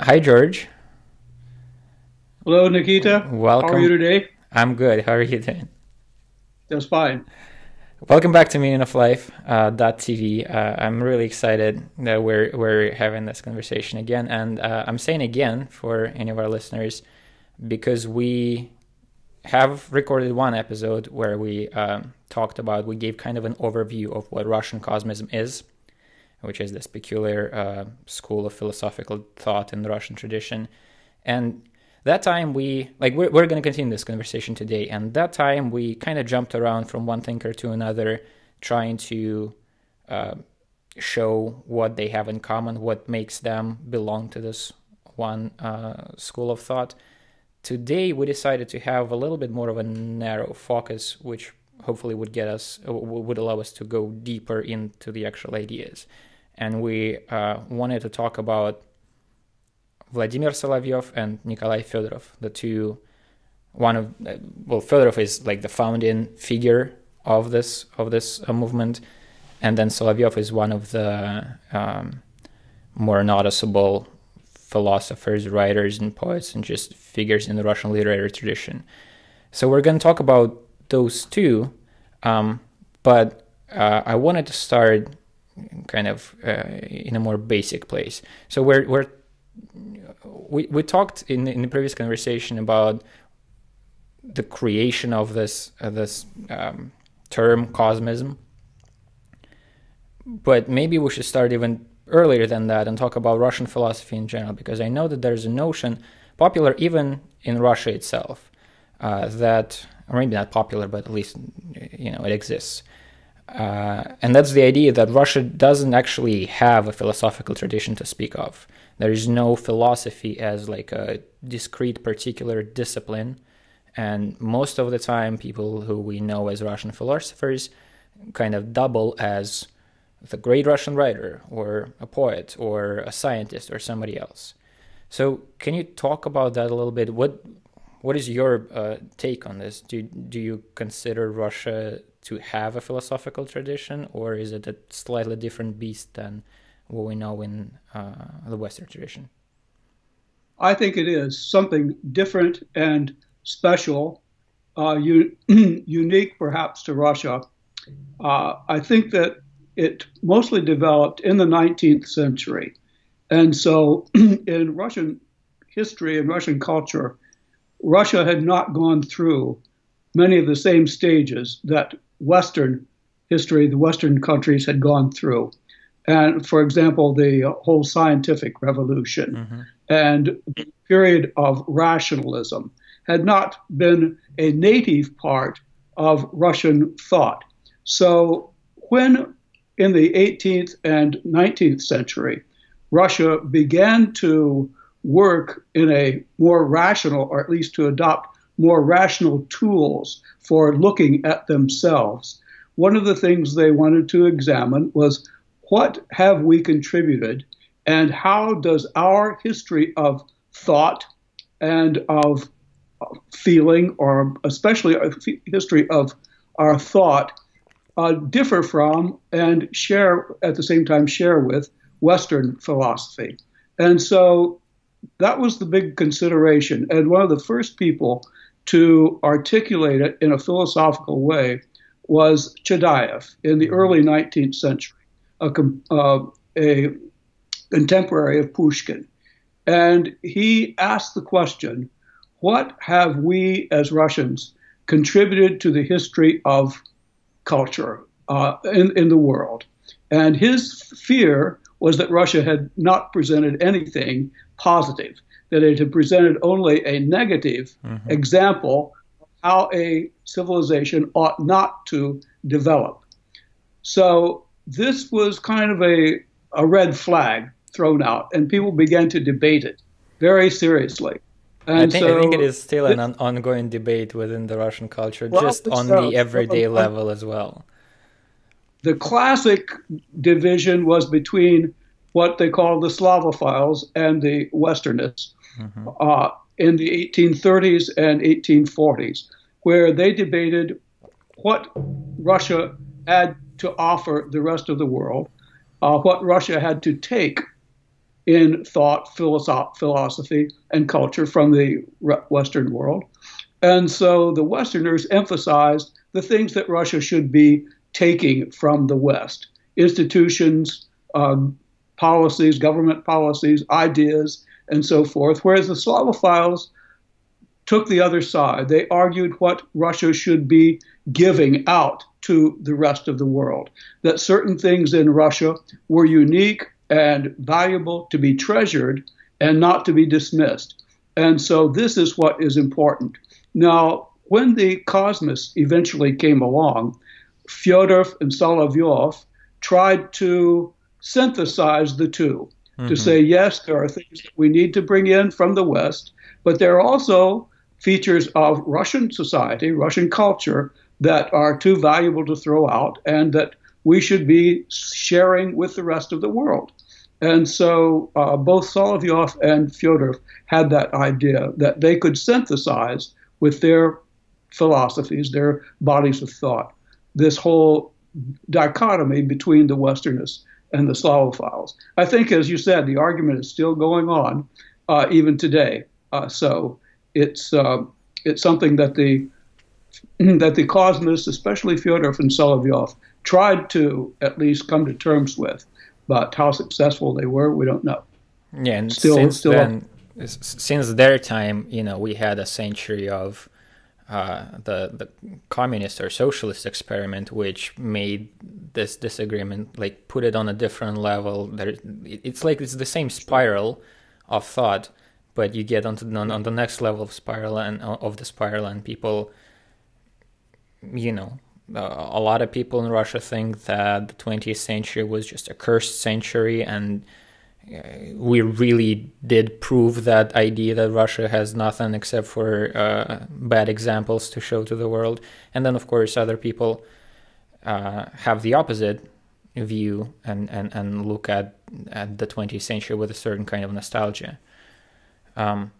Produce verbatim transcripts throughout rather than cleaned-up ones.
Hi, George. Hello, Nikita. Welcome. How are you today? I'm good. How are you doing? Just fine. Welcome back to Meaning of Life uh, .tv. Uh, I'm really excited that we're we're having this conversation again, and uh, I'm saying again for any of our listeners because we have recorded one episode where we um, talked about, we gave kind of an overview of what Russian cosmism is, which is this peculiar uh, school of philosophical thought in the Russian tradition. And that time we, like, we're, we're going to continue this conversation today. And that time we kind of jumped around from one thinker to another, trying to uh, show what they have in common, what makes them belong to this one uh, school of thought. Today we decided to have a little bit more of a narrow focus, which hopefully would get us, would allow us to go deeper into the actual ideas. And we uh, wanted to talk about Vladimir Solovyov and Nikolai Fyodorov, the two, one of, well, Fyodorov is like the founding figure of this of this uh, movement, and then Solovyov is one of the um, more noticeable philosophers, writers, and poets, and just figures in the Russian literary tradition. So we're going to talk about those two, um, but uh, I wanted to start kind of uh, in a more basic place. So we're we're We, we talked in, in the previous conversation about the creation of this uh, this um, term cosmism, but maybe we should start even earlier than that and talk about Russian philosophy in general, because I know that there's a notion popular even in Russia itself uh, that, or maybe not popular, but at least, you know, it exists. Uh, and that's the idea that Russia doesn't actually have a philosophical tradition to speak of. There is no philosophy as like a discrete particular discipline. And most of the time, people who we know as Russian philosophers kind of double as the great Russian writer or a poet or a scientist or somebody else. So can you talk about that a little bit? What What is your uh, take on this? Do, do you consider Russia to have a philosophical tradition, or is it a slightly different beast than what we know in uh, the Western tradition? I think it is something different and special, uh, un unique perhaps to Russia. Uh, I think that it mostly developed in the nineteenth century. And so in Russian history and Russian culture, Russia had not gone through many of the same stages that Western history, the Western countries had gone through. And for example, the whole scientific revolution mm-hmm. and the period of rationalism had not been a native part of Russian thought. So when in the eighteenth and nineteenth century, Russia began to work in a more rational, or at least to adopt more rational tools for looking at themselves, one of the things they wanted to examine was, what have we contributed, and how does our history of thought and of feeling, or especially a history of our thought, uh, differ from and share, at the same time share with, Western philosophy? And so that was the big consideration. And one of the first people to articulate it in a philosophical way was Chaadaev in the early nineteenth century. A, uh, a contemporary of Pushkin. And he asked the question, what have we as Russians contributed to the history of culture uh, in, in the world? And his fear was that Russia had not presented anything positive, that it had presented only a negative mm-hmm. example of how a civilization ought not to develop. So this was kind of a, a red flag thrown out, and people began to debate it very seriously. And I think, so, I think it is still an it, ongoing debate within the Russian culture, well, just on so, the everyday so, level as well. The classic division was between what they call the Slavophiles and the Westernists mm-hmm. uh, in the eighteen thirties and eighteen forties, where they debated what Russia had to offer the rest of the world, uh, what Russia had to take in thought, philosophy, and culture from the Western world. And so the Westerners emphasized the things that Russia should be taking from the West: institutions, uh, policies, government policies, ideas, and so forth. Whereas the Slavophiles took the other side. They argued what Russia should be giving out to the rest of the world, that certain things in Russia were unique and valuable to be treasured and not to be dismissed. And so this is what is important. Now, when the cosmists eventually came along, Fyodorov and Solovyov tried to synthesize the two, mm-hmm. to say, yes, there are things that we need to bring in from the West, but there are also features of Russian society, Russian culture, that are too valuable to throw out and that we should be sharing with the rest of the world. And so uh, both Solovyov and Fyodorov had that idea that they could synthesize with their philosophies, their bodies of thought, this whole dichotomy between the Westernists and the Slavophiles. I think, as you said, the argument is still going on uh, even today. Uh, so it's uh, it's something that the that the cosmists, especially Fyodorov and Solovyov, tried to at least come to terms with, but how successful they were, we don't know. Yeah, and still, since still then, since their time, you know, we had a century of uh, the the communist or socialist experiment, which made this disagreement, like, put it on a different level. There, it's like it's the same spiral of thought, but you get onto on, on the next level of spiral and of the spiral, and people, you know, uh, a lot of people in Russia think that the twentieth century was just a cursed century, and uh, we really did prove that idea that Russia has nothing except for uh, bad examples to show to the world. And then, of course, other people uh, have the opposite view and, and, and look at, at the twentieth century with a certain kind of nostalgia. Um,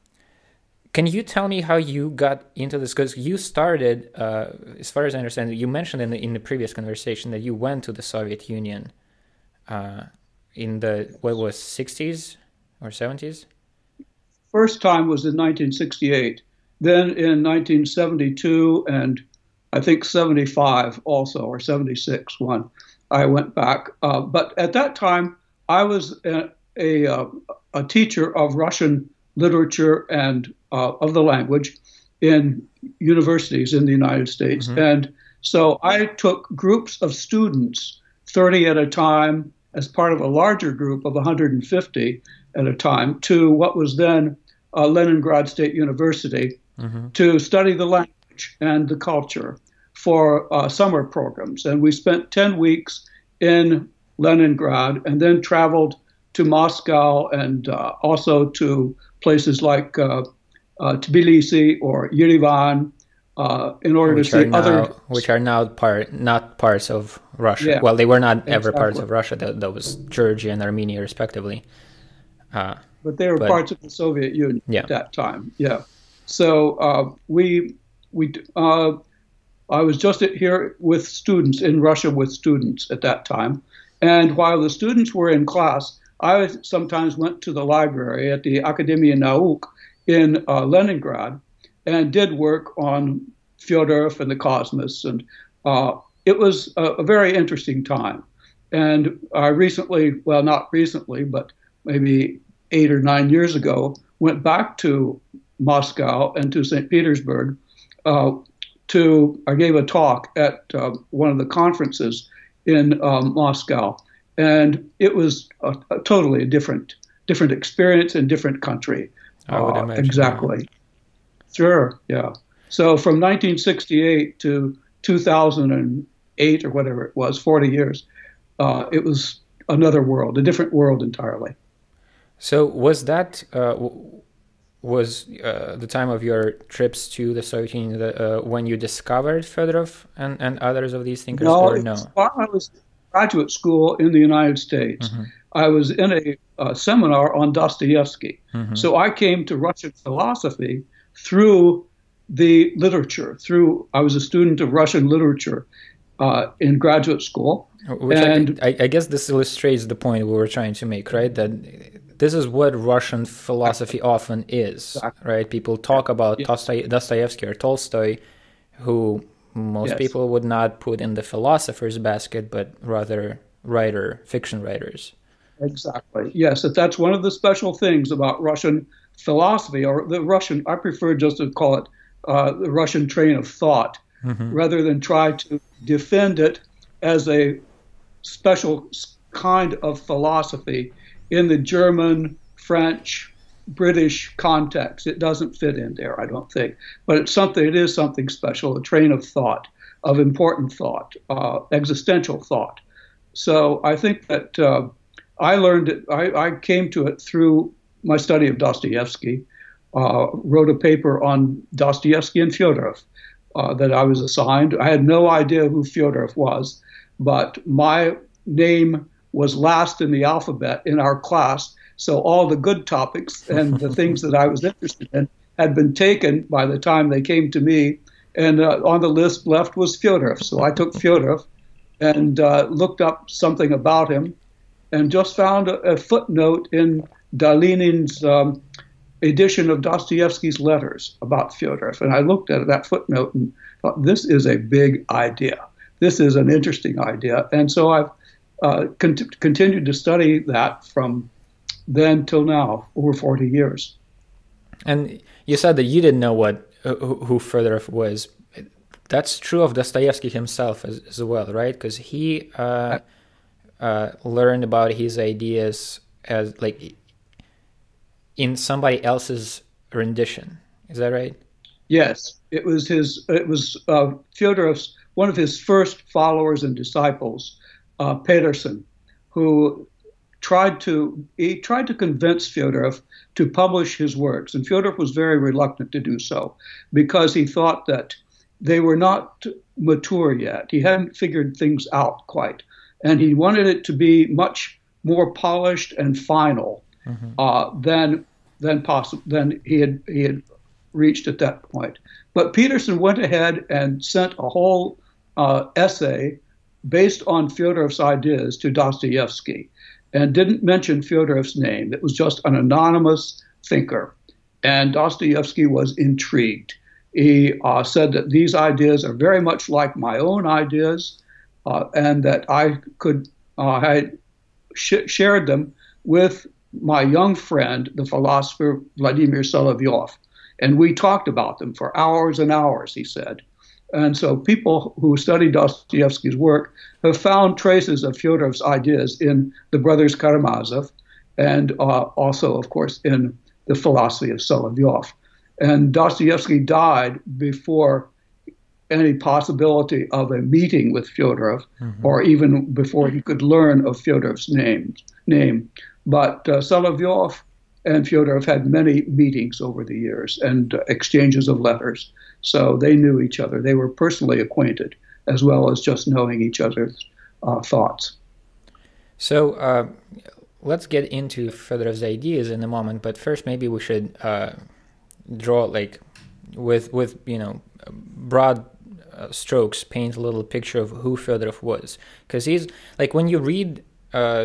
Can you tell me how you got into this? Because you started, uh, as far as I understand, you mentioned in the, in the previous conversation that you went to the Soviet Union uh, in the, what was, sixties or seventies? First time was in nineteen sixty-eight, then in nineteen seventy-two, and I think seventy-five also, or seventy-six, one, I went back. Uh, but at that time, I was a, a, a teacher of Russian literature and uh, of the language in universities in the United States. Mm-hmm. And so I took groups of students, thirty at a time, as part of a larger group of one hundred fifty at a time, to what was then uh, Leningrad State University, mm-hmm. to study the language and the culture for uh, summer programs. And we spent ten weeks in Leningrad and then traveled to Moscow and uh, also to places like uh, uh, Tbilisi or Yerevan, uh, in order which to see now, other... Which are now part, not parts of Russia. Yeah, well, they were not ever exactly. parts of Russia. That, that was Georgia and Armenia, respectively. Uh, but they were but, parts of the Soviet Union yeah. at that time, yeah. So uh, we, we, uh, I was just here with students, in Russia with students at that time. And while the students were in class, I sometimes went to the library at the Akademia Nauk in uh, Leningrad and did work on Fyodorov and the cosmists. And uh, it was a, a very interesting time. And I recently, well, not recently, but maybe eight or nine years ago, went back to Moscow and to Saint Petersburg uh, to, I gave a talk at uh, one of the conferences in um, Moscow. And it was a, a totally different, different experience in different country. I would uh, imagine. Exactly. That. Sure. Yeah. So from nineteen sixty-eight to two thousand eight or whatever it was, forty years, uh, it was another world, a different world entirely. So was that uh, was uh, the time of your trips to the Soviet Union uh, when you discovered Fyodorov and, and others of these thinkers? No, or no? I was. Graduate school in the United States. Mm-hmm. I was in a uh, seminar on Dostoevsky. Mm-hmm. So I came to Russian philosophy through the literature. Through I was a student of Russian literature uh, in graduate school. Which and I, I guess this illustrates the point we were trying to make, right? That this is what Russian philosophy often is, right? People talk about yeah. Dostoevsky or Tolstoy, who most yes. people would not put in the philosopher's basket, but rather writer, fiction writers. Exactly. Yes, that's one of the special things about Russian philosophy, or the Russian, I prefer just to call it uh, the Russian train of thought, mm-hmm. rather than try to defend it as a special kind of philosophy in the German, French, British context. It doesn't fit in there, I don't think. But it's something, it is something special, a train of thought, of important thought, uh, existential thought. So I think that uh, I learned it, I, I came to it through my study of Dostoevsky, uh, wrote a paper on Dostoevsky and Fyodorov uh, that I was assigned. I had no idea who Fyodorov was, but my name was last in the alphabet in our class, so all the good topics and the things that I was interested in had been taken by the time they came to me, and uh, on the list left was Fyodorov. So I took Fyodorov and uh, looked up something about him, and just found a, a footnote in Dalenin's um, edition of Dostoevsky's letters about Fyodorov, and I looked at that footnote and thought, this is a big idea. This is an interesting idea, and so I've uh, cont continued to study that from then till now, over forty years. And you said that you didn't know what uh, who Fyodorov was. That's true of Dostoevsky himself as, as well, right? Because he uh, uh, learned about his ideas as like in somebody else's rendition. Is that right? Yes, it was his. It was uh, Fyodorov's. One of his first followers and disciples, uh, Peterson, who tried to he tried to convince Fyodorov to publish his works, and Fyodorov was very reluctant to do so because he thought that they were not mature yet. He hadn't figured things out quite, and he wanted it to be much more polished and final mm-hmm. uh, than than possible than he had he had reached at that point. But Peterson went ahead and sent a whole Uh, essay based on Fyodorov's ideas to Dostoevsky, and didn't mention Fyodorov's name. It was just an anonymous thinker, and Dostoevsky was intrigued. He uh, said that these ideas are very much like my own ideas, uh, and that I could uh, I sh shared them with my young friend, the philosopher Vladimir Solovyov, and we talked about them for hours and hours, he said. And so people who study Dostoevsky's work have found traces of Fyodorov's ideas in the Brothers Karamazov, and uh, also, of course, in the philosophy of Solovyov. And Dostoevsky died before any possibility of a meeting with Fyodorov, mm-hmm. or even before he could learn of Fyodorov's name. name. But uh, Solovyov and Fyodorov had many meetings over the years and uh, exchanges of letters. So they knew each other. They were personally acquainted, as well as just knowing each other's uh, thoughts. So uh, let's get into Fyodorov's ideas in a moment. But first, maybe we should uh, draw, like, with with you know broad uh, strokes, paint a little picture of who Fyodorov was, because he's like when you read uh,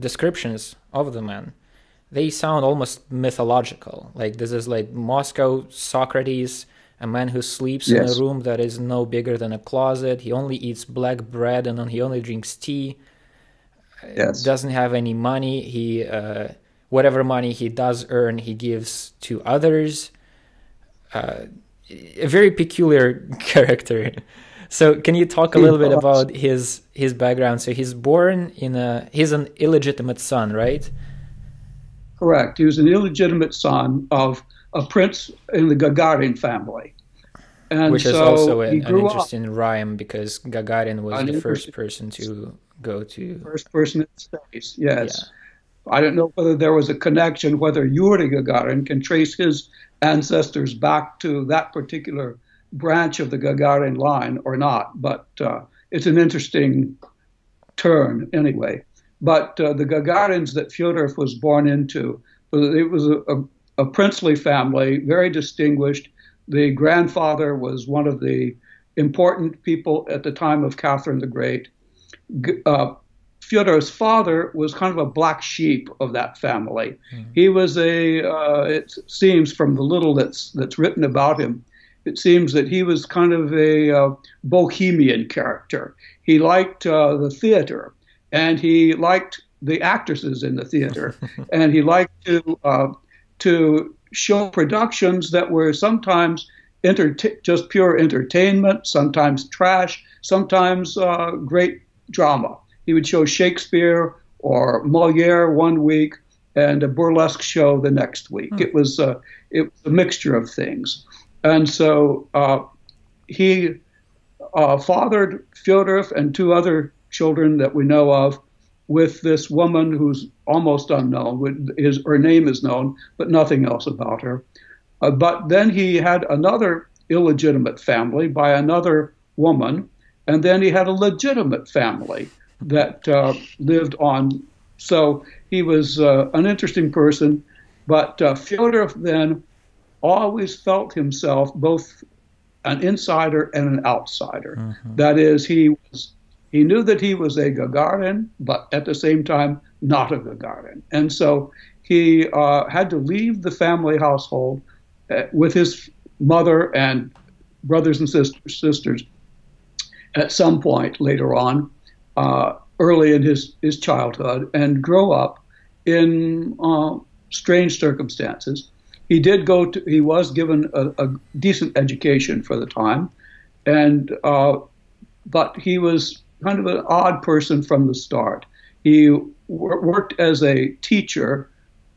descriptions of the man, they sound almost mythological. Like this is like Moscow Socrates, a man who sleeps yes. in a room that is no bigger than a closet. He only eats black bread and he only drinks tea. Yes. Doesn't have any money. He uh, whatever money he does earn, he gives to others. Uh, a very peculiar character. So can you talk a little bit about his his background? So he's born in a he's an illegitimate son, right? Correct. He was an illegitimate son of a prince in the Gagarin family. And Which so is also an, an interesting up. rhyme, because Gagarin was an the first person to go to... First person in space, yes. Yeah. I don't know whether there was a connection, whether Yuri Gagarin can trace his ancestors back to that particular branch of the Gagarin line or not, but uh, it's an interesting turn anyway. But uh, the Gagarins that Fyodorov was born into, it was a, a, a princely family, very distinguished. The grandfather was one of the important people at the time of Catherine the Great. G uh, Fyodorov's father was kind of a black sheep of that family. Mm-hmm. He was a, uh, it seems from the little that's, that's written about him, it seems that he was kind of a uh, bohemian character. He liked uh, the theater, and he liked the actresses in the theater, and he liked to, uh, to show productions that were sometimes enter- just pure entertainment, sometimes trash, sometimes uh, great drama. He would show Shakespeare or Moliere one week and a burlesque show the next week. Hmm. It was a, it was a mixture of things. And so uh, he uh, fathered Fyodorov and two other children that we know of with this woman who's almost unknown. His, her name is known, but nothing else about her. Uh, but then he had another illegitimate family by another woman, and then he had a legitimate family that uh, lived on. So he was uh, an interesting person, but uh, Fyodorov then always felt himself both an insider and an outsider. Mm-hmm. That is, he was, he knew that he was a Gagarin, but at the same time, not a Gagarin. And so he uh, had to leave the family household uh, with his mother and brothers and sisters, sisters at some point later on, uh, early in his, his childhood, and grow up in uh, strange circumstances. He did go to, he was given a, a decent education for the time, and uh, but he was kind of an odd person from the start. He wor- worked as a teacher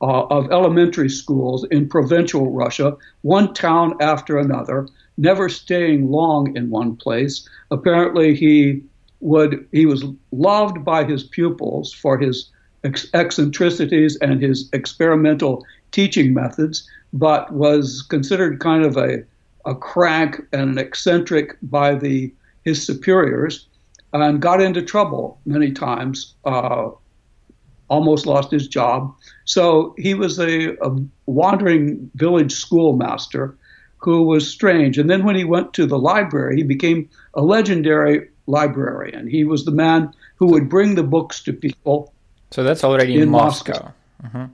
uh, of elementary schools in provincial Russia, one town after another, never staying long in one place. Apparently he would, he was loved by his pupils for his ex- eccentricities and his experimental teaching methods, but was considered kind of a, a crank and an eccentric by the his superiors, and got into trouble many times, uh, almost lost his job. So he was a, a wandering village schoolmaster who was strange. And then when he went to the library, he became a legendary librarian. He was the man who would bring the books to people. So that's already in, in Moscow. Moscow. Mm-hmm.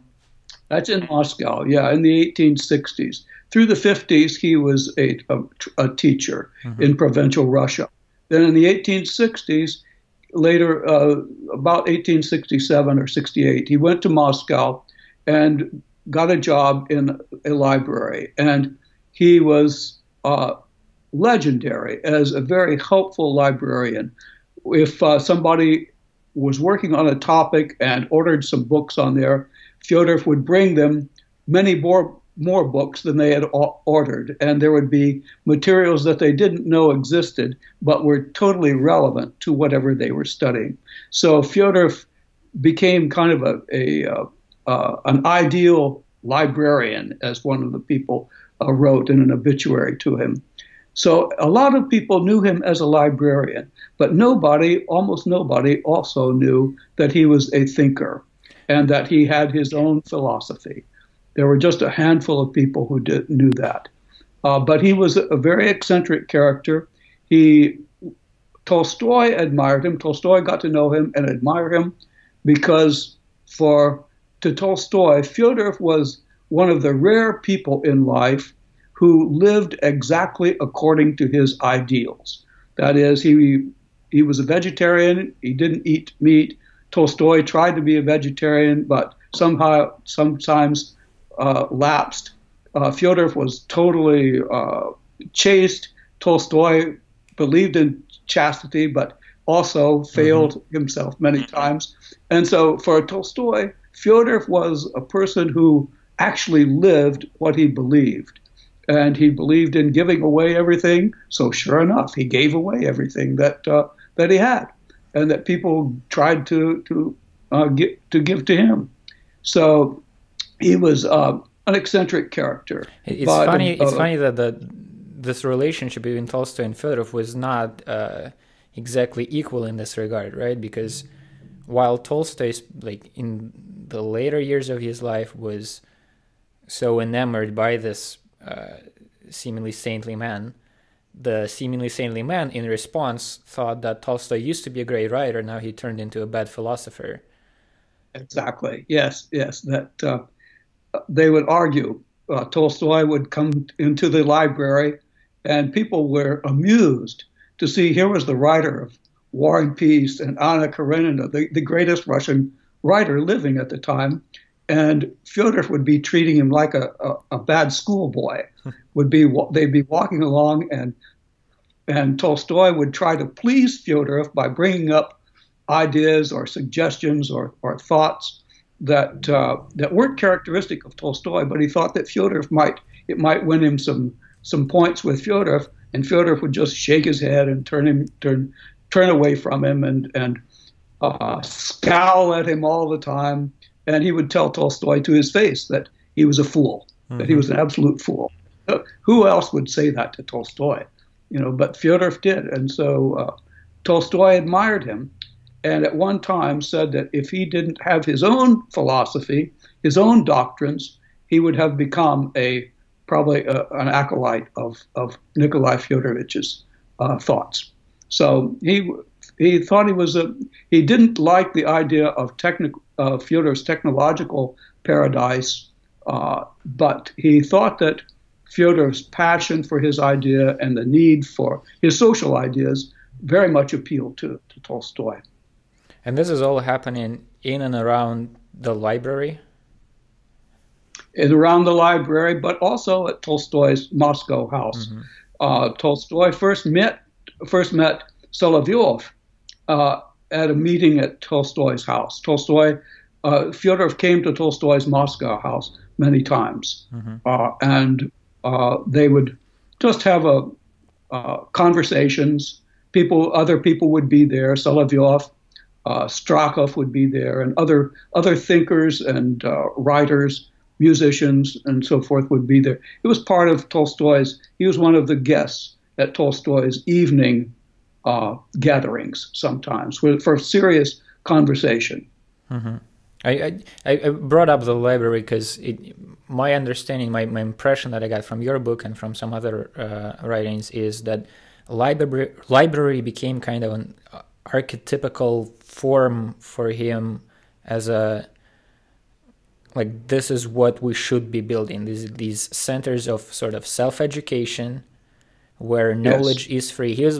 That's in Moscow, yeah, in the eighteen sixties. Through the fifties, he was a, a, a teacher mm-hmm. in provincial Russia. Then in the eighteen sixties, later, uh, about eighteen sixty-seven or sixty-eight, he went to Moscow and got a job in a library. And he was uh, legendary as a very helpful librarian. If uh, somebody was working on a topic and ordered some books on there, Fyodorov would bring them many more, more books than they had ordered, and there would be materials that they didn't know existed but were totally relevant to whatever they were studying. So Fyodorov became kind of a, a uh, uh, an ideal librarian, as one of the people uh, wrote in an obituary to him. So a lot of people knew him as a librarian, but nobody, almost nobody, also knew that he was a thinker, and that he had his own philosophy. There were just a handful of people who did, knew that. Uh, but he was a very eccentric character. He, Tolstoy admired him. Tolstoy got to know him and admire him because for to Tolstoy, Fyodorov was one of the rare people in life who lived exactly according to his ideals. That is, he he was a vegetarian. He didn't eat meat. Tolstoy tried to be a vegetarian, but somehow, sometimes uh, lapsed. Uh, Fyodorov was totally uh, chaste. Tolstoy believed in chastity, but also failed mm-hmm. himself many times. And so for Tolstoy, Fyodorov was a person who actually lived what he believed. And he believed in giving away everything. So sure enough, he gave away everything that uh, that he had, and that people tried to to uh, get, to give to him. So he was uh, an eccentric character. It's but, funny. Uh, it's funny that the, this relationship between Tolstoy and Fyodorov was not uh, exactly equal in this regard, right? Because while Tolstoy, like in the later years of his life, was so enamored by this uh, seemingly saintly man, The seemingly saintly man, in response, thought that Tolstoy used to be a great writer, now he turned into a bad philosopher. Exactly. Yes, yes. That uh, they would argue. Uh, Tolstoy would come into the library, and people were amused to see here was the writer of War and Peace and Anna Karenina, the, the greatest Russian writer living at the time. And Fyodorov would be treating him like a, a, a bad schoolboy. Would be they'd be walking along, and and Tolstoy would try to please Fyodorov by bringing up ideas or suggestions or, or thoughts that uh, that weren't characteristic of Tolstoy. But he thought that Fyodorov might it might win him some some points with Fyodorov, and Fyodorov would just shake his head and turn him turn turn away from him and and uh, scowl at him all the time. And he would tell Tolstoy to his face that he was a fool, mm-hmm. that he was an absolute fool. Who else would say that to Tolstoy? You know, but Fyodorov did. And so uh, Tolstoy admired him, and at one time said that if he didn't have his own philosophy, his own doctrines, he would have become a probably a, an acolyte of, of Nikolai Fyodorovich's uh, thoughts. So he he thought he was a he didn't like the idea of technical. Uh, Fyodor's technological paradise, uh, but he thought that Fyodor's passion for his idea and the need for his social ideas very much appealed to, to Tolstoy. And this is all happening in and around the library? In, around the library, but also at Tolstoy's Moscow house. Mm-hmm. uh, Tolstoy first met, first met Solovyov uh, at a meeting at Tolstoy's house. Tolstoy, uh, Fyodorov came to Tolstoy's Moscow house many times, mm-hmm. uh, and uh, they would just have a, uh, conversations. People, other people would be there. Solovyov, uh, Strakhov would be there, and other other thinkers and uh, writers, musicians, and so forth would be there. It was part of Tolstoy's. He was one of the guests at Tolstoy's evening Uh, gatherings sometimes for, for serious conversation. Mm-hmm. I, I, I brought up the library because my understanding, my, my impression that I got from your book and from some other uh, writings is that library, library became kind of an archetypical form for him as a, like, this is what we should be building, these, these centers of sort of self-education where knowledge yes. is free. He was,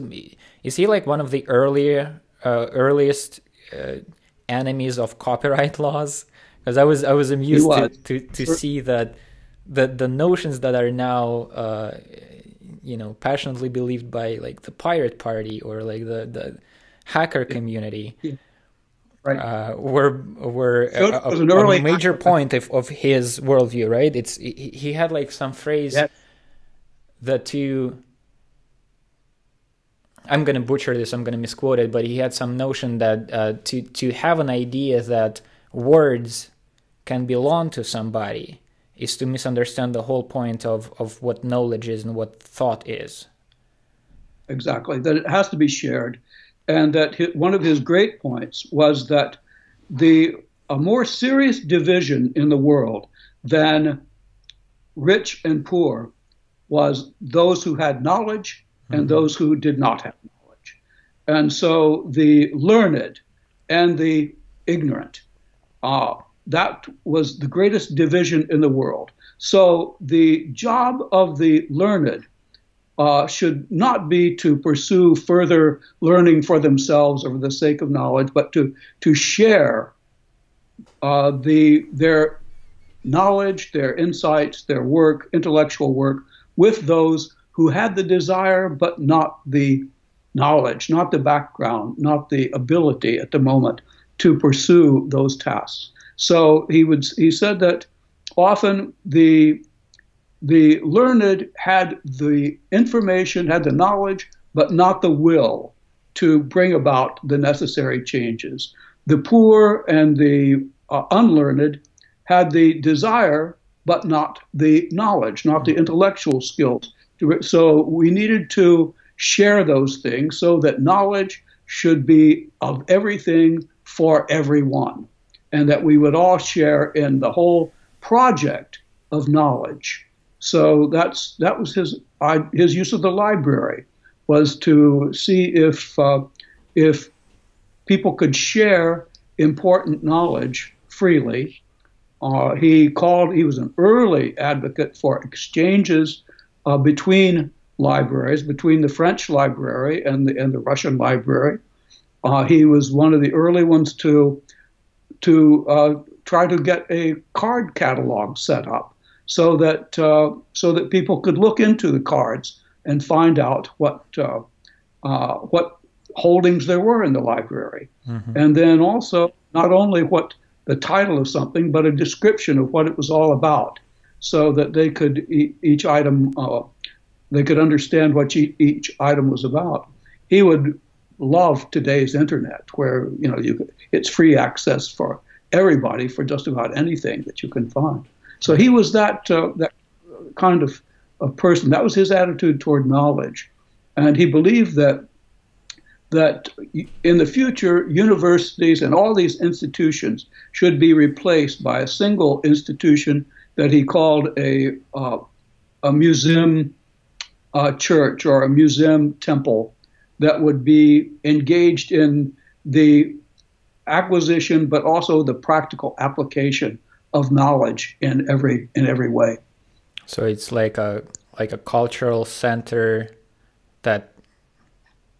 is he like one of the earlier, uh, earliest uh, enemies of copyright laws? Because I was I was amused was. to, to, to sure. see that the the notions that are now uh, you know passionately believed by like the Pirate Party or like the, the hacker community yeah. right. uh, were were so a, a, an early a major point of, of his worldview. Right? It's he, he had like some phrase yes. that to I'm going to butcher this, I'm going to misquote it, but he had some notion that uh, to, to have an idea that words can belong to somebody is to misunderstand the whole point of, of what knowledge is and what thought is. Exactly, that it has to be shared. And that his, one of his great points was that the a more serious division in the world than rich and poor was those who had knowledge and those who did not have knowledge. And so the learned and the ignorant, uh, that was the greatest division in the world. So the job of the learned uh, should not be to pursue further learning for themselves or for the sake of knowledge, but to, to share uh, the, their knowledge, their insights, their work, intellectual work, with those who had the desire but not the knowledge, not the background, not the ability at the moment to pursue those tasks. So he would he said that often the the learned had the information, had the knowledge, but not the will to bring about the necessary changes. The poor and the uh, unlearned had the desire but not the knowledge, not the intellectual skills. So we needed to share those things so that knowledge should be of everything for everyone, and that we would all share in the whole project of knowledge. So that's that was his I, his use of the library was to see if uh, if people could share important knowledge freely. Uh, he called. He was an early advocate for exchanges uh, between libraries, between the French library and the and the Russian library. Uh, he was one of the early ones to to uh, try to get a card catalog set up, so that uh, so that people could look into the cards and find out what uh, uh, what holdings there were in the library, mm-hmm. and then also not only what the title of something, but a description of what it was all about, so that they could e each item uh, they could understand what e each item was about. He would love today's internet, where you know you could, it's free access for everybody for just about anything that you can find. So he was that uh, that kind of, of person. That was his attitude toward knowledge, and he believed that that in the future, universities and all these institutions should be replaced by a single institution that he called a, uh, a museum uh, church or a museum temple that would be engaged in the acquisition but also the practical application of knowledge in every, in every way. So it's like a, like a cultural center that...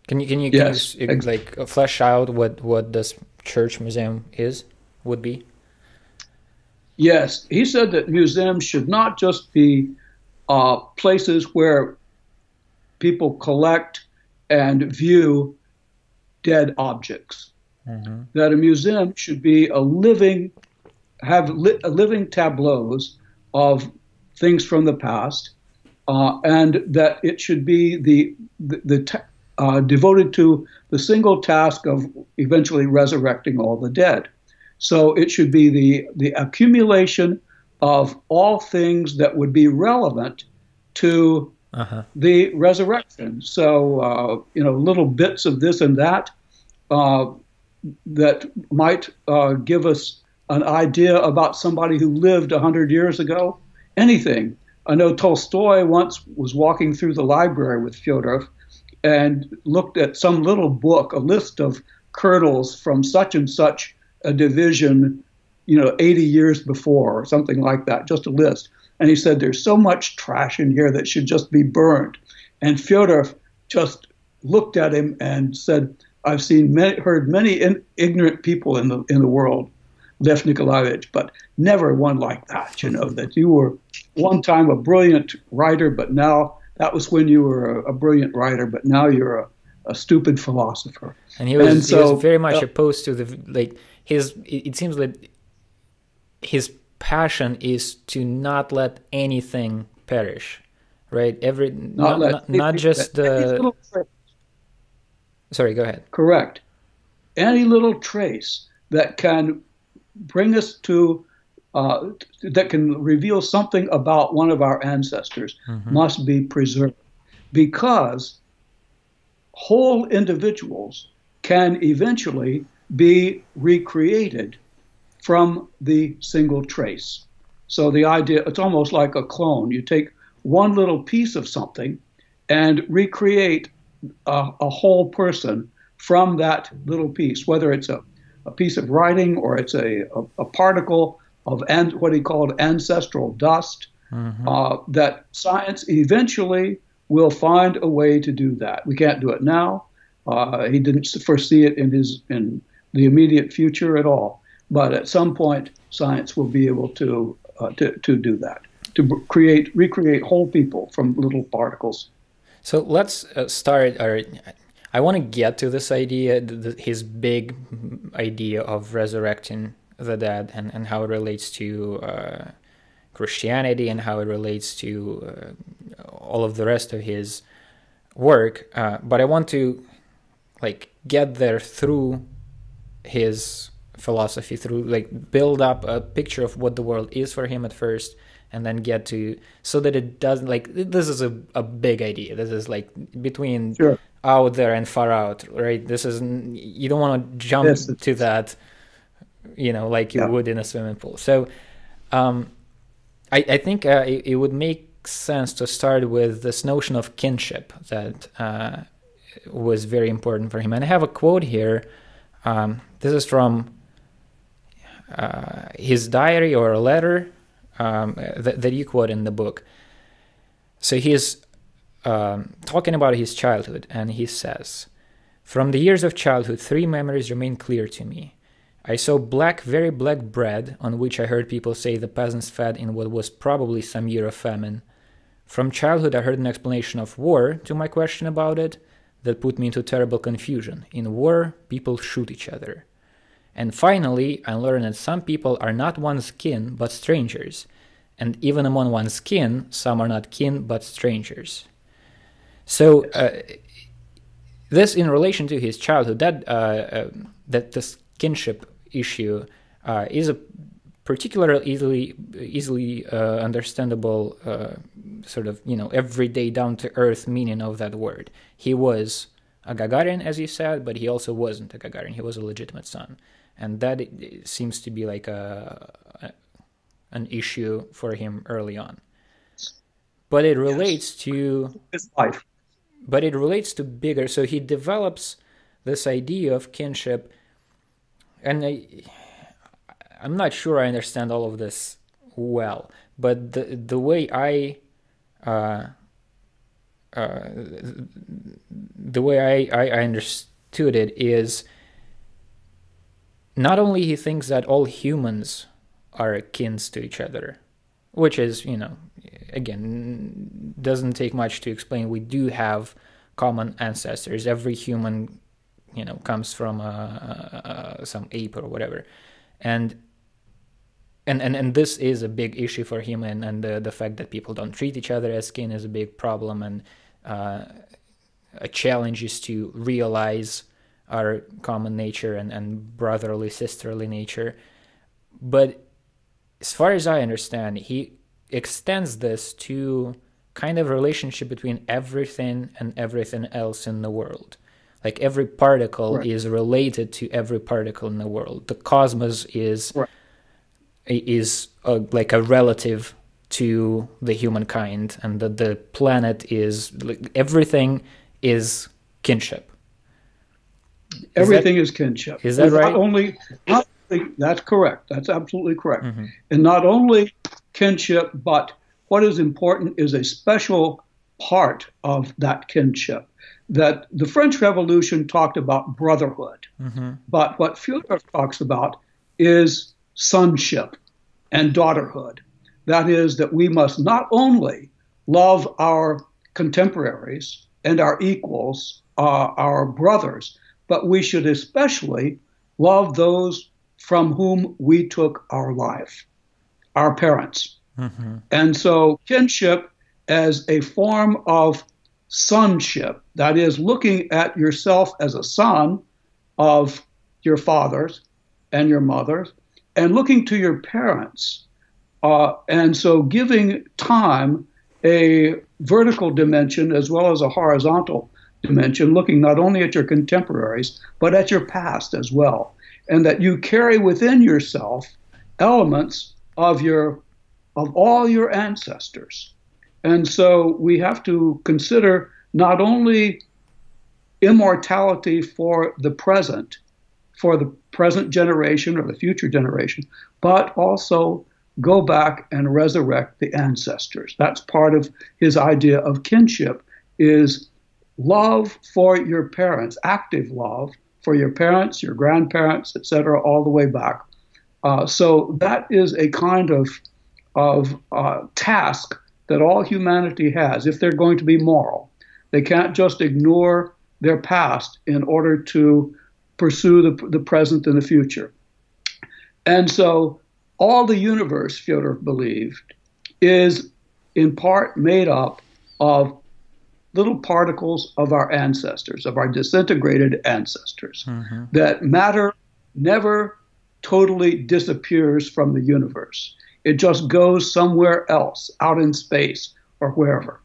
Can you can you, yes, can you like flesh out what what this church museum is would be? Yes, he said that museums should not just be uh, places where people collect and view dead objects. Mm-hmm. That a museum should be a living have li a living tableaus of things from the past, uh, and that it should be the the. the Uh, devoted to the single task of eventually resurrecting all the dead. So it should be the, the accumulation of all things that would be relevant to uh-huh. the resurrection. So, uh, you know, little bits of this and that uh, that might uh, give us an idea about somebody who lived a hundred years ago, anything. I know Tolstoy once was walking through the library with Fyodorov and looked at some little book, a list of colonels from such and such a division, you know, eighty years before or something like that, just a list. And he said, there's so much trash in here that should just be burned. And Fyodorov just looked at him and said, I've seen many, heard many in, ignorant people in the, in the world, Lev Nikolaevich, but never one like that, you know, that you were one time a brilliant writer, but now... That was when you were a, a brilliant writer, but now you're a, a stupid philosopher. And he was, and so, he was very much uh, opposed to the, like, his, it seems that his passion is to not let anything perish, right? Every, not, not, let, not, not just the... Uh, sorry, go ahead. Correct. Any little trace that can bring us to... Uh, that can reveal something about one of our ancestors mm-hmm. must be preserved, because whole individuals can eventually be recreated from the single trace. So the idea, it's almost like a clone. You take one little piece of something and recreate a, a whole person from that little piece, whether it's a, a piece of writing or it's a, a, a particle of and what he called ancestral dust, mm-hmm. uh, that science eventually will find a way to do that. We can't do it now. Uh, he didn't foresee it in his in the immediate future at all. But at some point, science will be able to uh, to to do that, to create recreate whole people from little particles. So let's uh, start. Our, I want to get to this idea, th his big idea of resurrecting the dead, and, and how it relates to uh, Christianity, and how it relates to uh, all of the rest of his work. Uh, but I want to like get there through his philosophy, through like build up a picture of what the world is for him at first, and then get to, so that it doesn't, like, this is a, a big idea. This is like between sure. out there and far out, right? This is, you don't want to jump yes, to that, you know, like you yeah. would in a swimming pool. So um, I, I think uh, it, it would make sense to start with this notion of kinship that uh, was very important for him. And I have a quote here. Um, this is from uh, his diary or a letter um, that, that you quote in the book. So he's um, talking about his childhood, and he says, "From the years of childhood, three memories remain clear to me. I saw black, very black bread, on which I heard people say the peasants fed in what was probably some year of famine. From childhood I heard an explanation of war to my question about it that put me into terrible confusion. In war, people shoot each other. And finally, I learned that some people are not one's kin, but strangers. And even among one's kin, some are not kin, but strangers." So, uh, this in relation to his childhood, that, uh, uh, that this kinship issue uh, is a particularly easily easily uh, understandable uh, sort of, you know, everyday down-to-earth meaning of that word. He was a Gagarin, as you said, but he also wasn't a Gagarin. He was a legitimate son. And that it, it seems to be like a, a, an issue for him early on. But it relates yes. to... his life. But it relates to bigger... So he develops this idea of kinship. And I, I'm not sure I understand all of this well, but the the way I, uh, uh, the way I, I, I understood it is, not only he thinks that all humans are kin to each other, which is, you know, again, doesn't take much to explain. We do have common ancestors. Every human, you know, comes from uh, uh, some ape or whatever, and and and and this is a big issue for him, and and the, the fact that people don't treat each other as kin is a big problem, and uh, a challenge is to realize our common nature and, and brotherly, sisterly nature. But as far as I understand, he extends this to kind of relationship between everything and everything else in the world. Like every particle right. is related to every particle in the world. The cosmos is right. is a, like a relative to the humankind, and the, the planet is like, everything is kinship. Is everything that, is kinship. Is that it's right? Not only, not only that's correct. That's absolutely correct. Mm-hmm. And not only kinship, but what is important is a special part of that kinship. That the French Revolution talked about brotherhood, mm-hmm. but what Fyodorov talks about is sonship and daughterhood. That is, that we must not only love our contemporaries and our equals, uh, our brothers, but we should especially love those from whom we took our life, our parents. Mm-hmm. And so kinship as a form of sonship, that is, looking at yourself as a son of your fathers and your mothers, and looking to your parents, uh, and so giving time a vertical dimension as well as a horizontal dimension, looking not only at your contemporaries, but at your past as well, and that you carry within yourself elements of your, of all your ancestors. And so we have to consider not only immortality for the present, for the present generation or the future generation, but also go back and resurrect the ancestors. That's part of his idea of kinship, is love for your parents, active love for your parents, your grandparents, et cetera, all the way back. Uh, so that is a kind of, of uh, task that all humanity has, if they're going to be moral. They can't just ignore their past in order to pursue the, the present and the future. And so all the universe, Fyodorov believed, is in part made up of little particles of our ancestors, of our disintegrated ancestors, mm-hmm. that matter never totally disappears from the universe. It just goes somewhere else, out in space or wherever.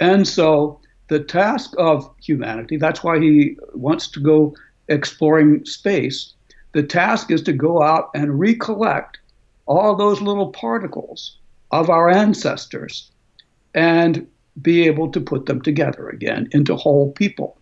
And so the task of humanity, that's why he wants to go exploring space, the task is to go out and recollect all those little particles of our ancestors and be able to put them together again into whole people,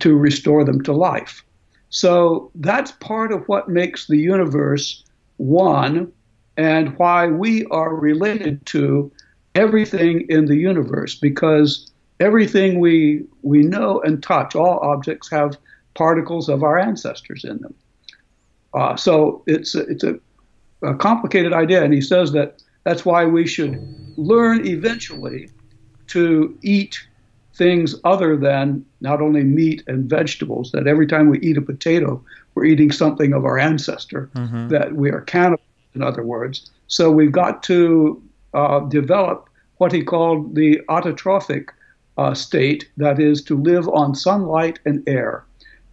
to restore them to life. So that's part of what makes the universe one, and why we are related to everything in the universe, because everything we we know and touch, all objects have particles of our ancestors in them. Uh, so it's a, it's a, a complicated idea, and he says that that's why we should learn eventually to eat things other than not only meat and vegetables, that every time we eat a potato, we're eating something of our ancestor, mm-hmm. that we are cannibals, in other words. So we've got to uh, develop what he called the autotrophic uh, state, that is to live on sunlight and air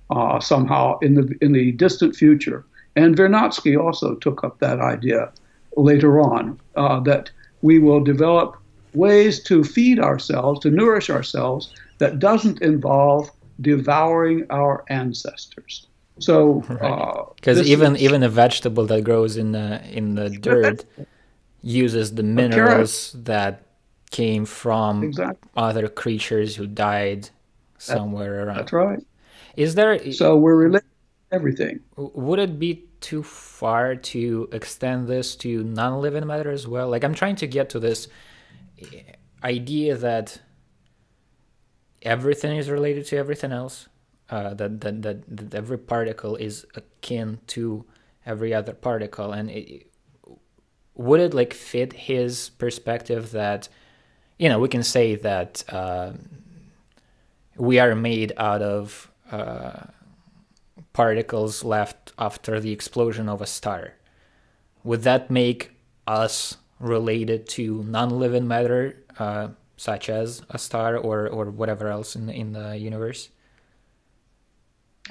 uh, somehow in the, in the distant future. And Vernatsky also took up that idea later on, uh, that we will develop ways to feed ourselves, to nourish ourselves, that doesn't involve devouring our ancestors. So, because right. uh, even even a vegetable that grows in the in the dirt uses the minerals that came from exactly. other creatures who died somewhere that's, around. That's right. Is there? So we're related to everything. Would it be too far to extend this to non-living matter as well? Like, I'm trying to get to this idea that everything is related to everything else, uh, that, that, that, that every particle is akin to every other particle. And it, would it like fit his perspective that, you know, we can say that uh, we are made out of uh, particles left after the explosion of a star? Would that make us related to non-living matter, uh, such as a star or or whatever else in the, in the universe?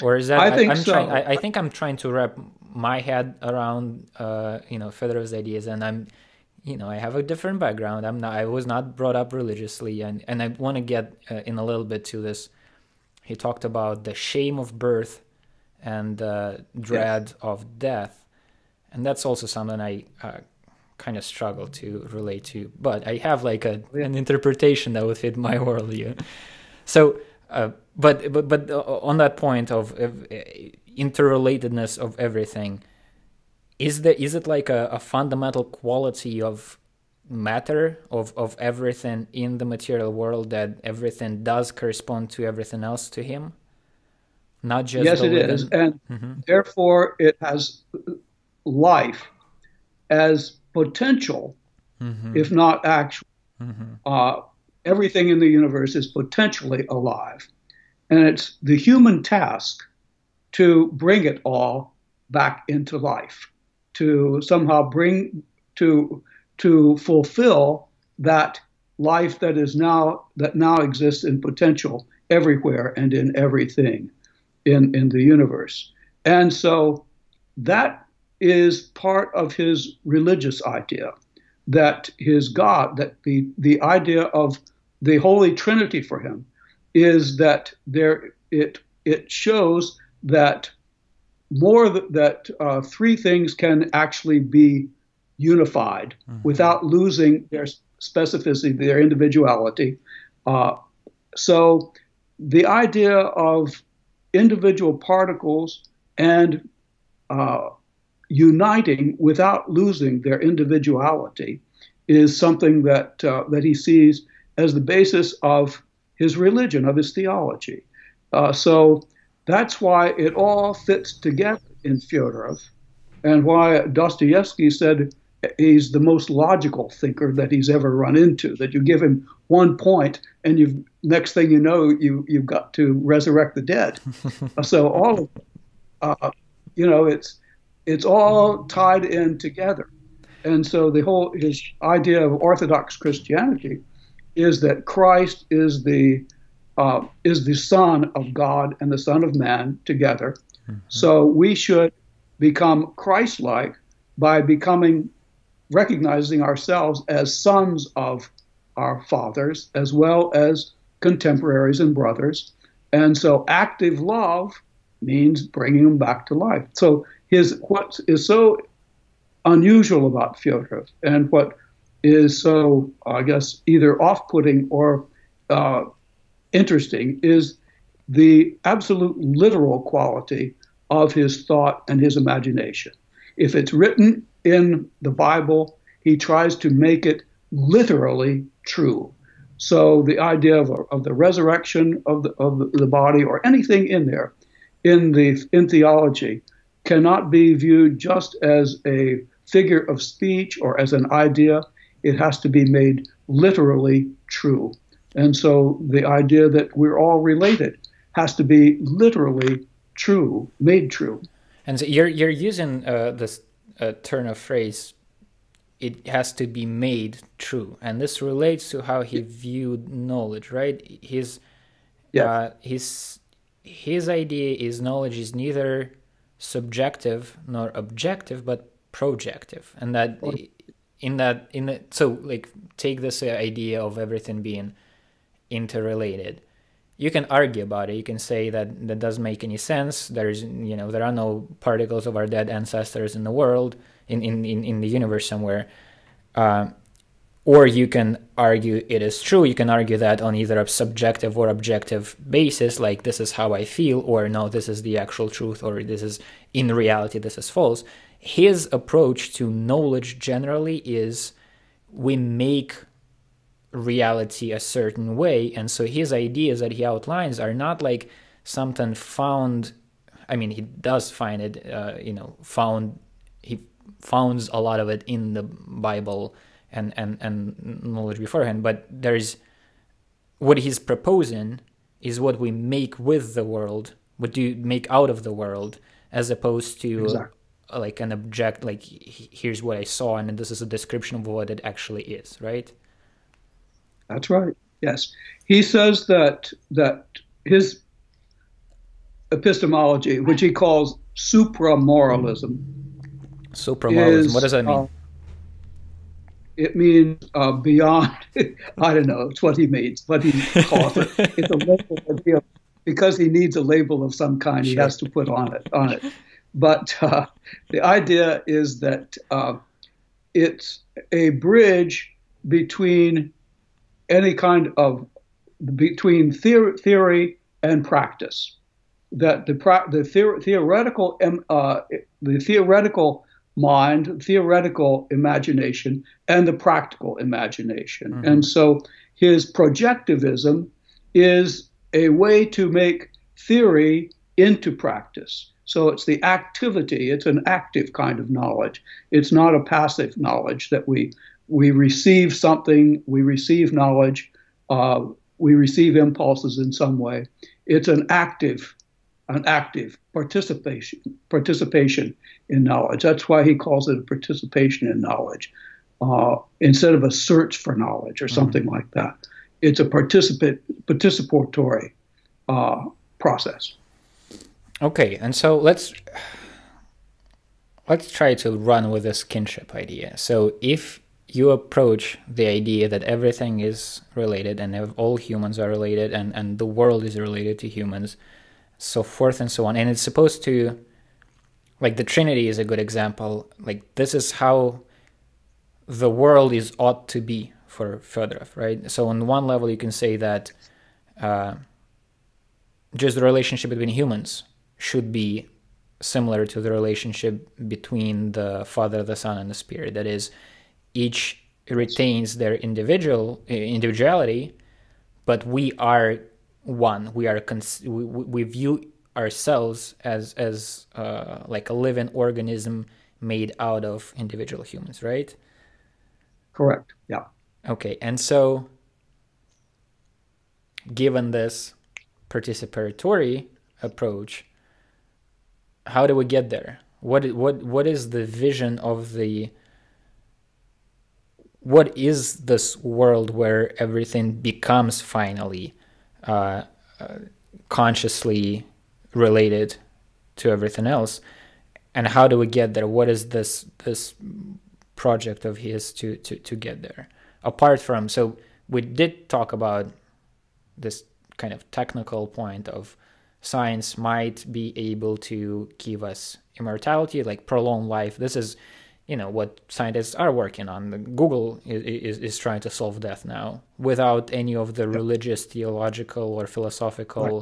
Or is that? I, I think I'm so. Trying, I, I think I'm trying to wrap my head around uh, you know, Fedorov's ideas, and I'm, you know, I have a different background. I'm not. I was not brought up religiously, and and I want to get uh, in a little bit to this. He talked about the shame of birth and uh, dread yes. of death, and that's also something I. Uh, kind of struggle to relate to, but I have like a an interpretation that would fit my worldview. So, uh, but but but on that point of uh, interrelatedness of everything, is there is it like a, a fundamental quality of matter of of everything in the material world that everything does correspond to everything else to him? Not just yes, it is, and mm-hmm. therefore it has life as potential, mm-hmm. if not actual. Mm-hmm. Uh, everything in the universe is potentially alive. And it's the human task to bring it all back into life, to somehow bring, to, to fulfill that life that is now, that now exists in potential everywhere and in everything in, in the universe. And so that is part of his religious idea, that his God, that the, the idea of the Holy Trinity for him is that there it it shows that more th that uh, three things can actually be unified mm-hmm. without losing their specificity, their individuality. Uh, so the idea of individual particles and uh, uniting without losing their individuality is something that uh, that he sees as the basis of his religion, of his theology. Uh, so that's why it all fits together in Fyodorov, and why Dostoevsky said he's the most logical thinker that he's ever run into, that you give him one point and you've, next thing you know, you, you've got to resurrect the dead. So all of, uh, you know, it's, It's all tied in together. And so the whole, his idea of Orthodox Christianity is that Christ is the, uh, is the Son of God and the Son of Man together. Mm-hmm. So we should become Christ-like by becoming, recognizing ourselves as sons of our fathers, as well as contemporaries and brothers. And so active love means bringing them back to life. So his, what is so unusual about Fyodorov, and what is so, I guess, either off-putting or uh, interesting is the absolute literal quality of his thought and his imagination. If it's written in the Bible, he tries to make it literally true. So the idea of, of the resurrection of the, of the body or anything in there, in the in theology, cannot be viewed just as a figure of speech or as an idea. It has to be made literally true. And so the idea that we're all related has to be literally true, made true. And so you're you're using uh, this uh, turn of phrase. It has to be made true, and this relates to how he viewed knowledge, right? His, yeah. uh, his, his idea is knowledge is neither subjective nor objective, but projective, and that in that in the, so like take this idea of everything being interrelated. You can argue about it. You can say that that doesn't make any sense. There's you know there are no particles of our dead ancestors in the world. In, in, in the universe somewhere, uh, or you can argue it is true. You can argue that on either a subjective or objective basis, like this is how I feel, or no, this is the actual truth, or this is in reality, this is false. His approach to knowledge generally is we make reality a certain way, and so his ideas that he outlines are not like something found. I mean, he does find it, uh, you know, found he. founds a lot of it in the Bible and, and, and knowledge beforehand, but there's what he's proposing is what we make with the world, what do you make out of the world, as opposed to exactly. like an object, like here's what I saw and this is a description of what it actually is, right? That's right, yes. He says that, that his epistemology, which he calls supramoralism, Supramoralism. Is, what does that mean? Uh, it means uh, beyond. I don't know. It's what he means. What he calls it. It's a label idea because he needs a label of some kind. Sure. He has to put on it. On it. But uh, the idea is that uh, it's a bridge between any kind of between theory, theory and practice. That the pra the theor theoretical uh, the theoretical mind, theoretical imagination, and the practical imagination. Mm-hmm. And so his projectivism is a way to make theory into practice. So it's the activity, it's an active kind of knowledge. It's not a passive knowledge that we, we receive something, we receive knowledge, uh, we receive impulses in some way. It's an active an active participation, participation in knowledge. That's why he calls it a participation in knowledge, uh, instead of a search for knowledge or something mm-hmm. like that. It's a participant, participatory uh, process. Okay, and so let's let's try to run with this kinship idea. So if you approach the idea that everything is related and all humans are related and, and the world is related to humans, so forth and so on, and it's supposed to, like the Trinity is a good example, like this is how the world is ought to be for Fyodorov, right? So on one level you can say that uh, just the relationship between humans should be similar to the relationship between the Father, the Son, and the Spirit, that is, each retains their individual individuality, but we are one. We are cons we, we view ourselves as as uh, like a living organism made out of individual humans, right? Correct. Yeah. Okay. And so, given this participatory approach, how do we get there? What what what is the vision of the? What is this world where everything becomes finally? Uh, uh, consciously related to everything else, and how do we get there? What is this this project of his to to to get there? Apart from, so we did talk about this kind of technical point of science might be able to give us immortality, like prolong life. This is you know, what scientists are working on. Google is, is, is trying to solve death now without any of the religious, theological, or philosophical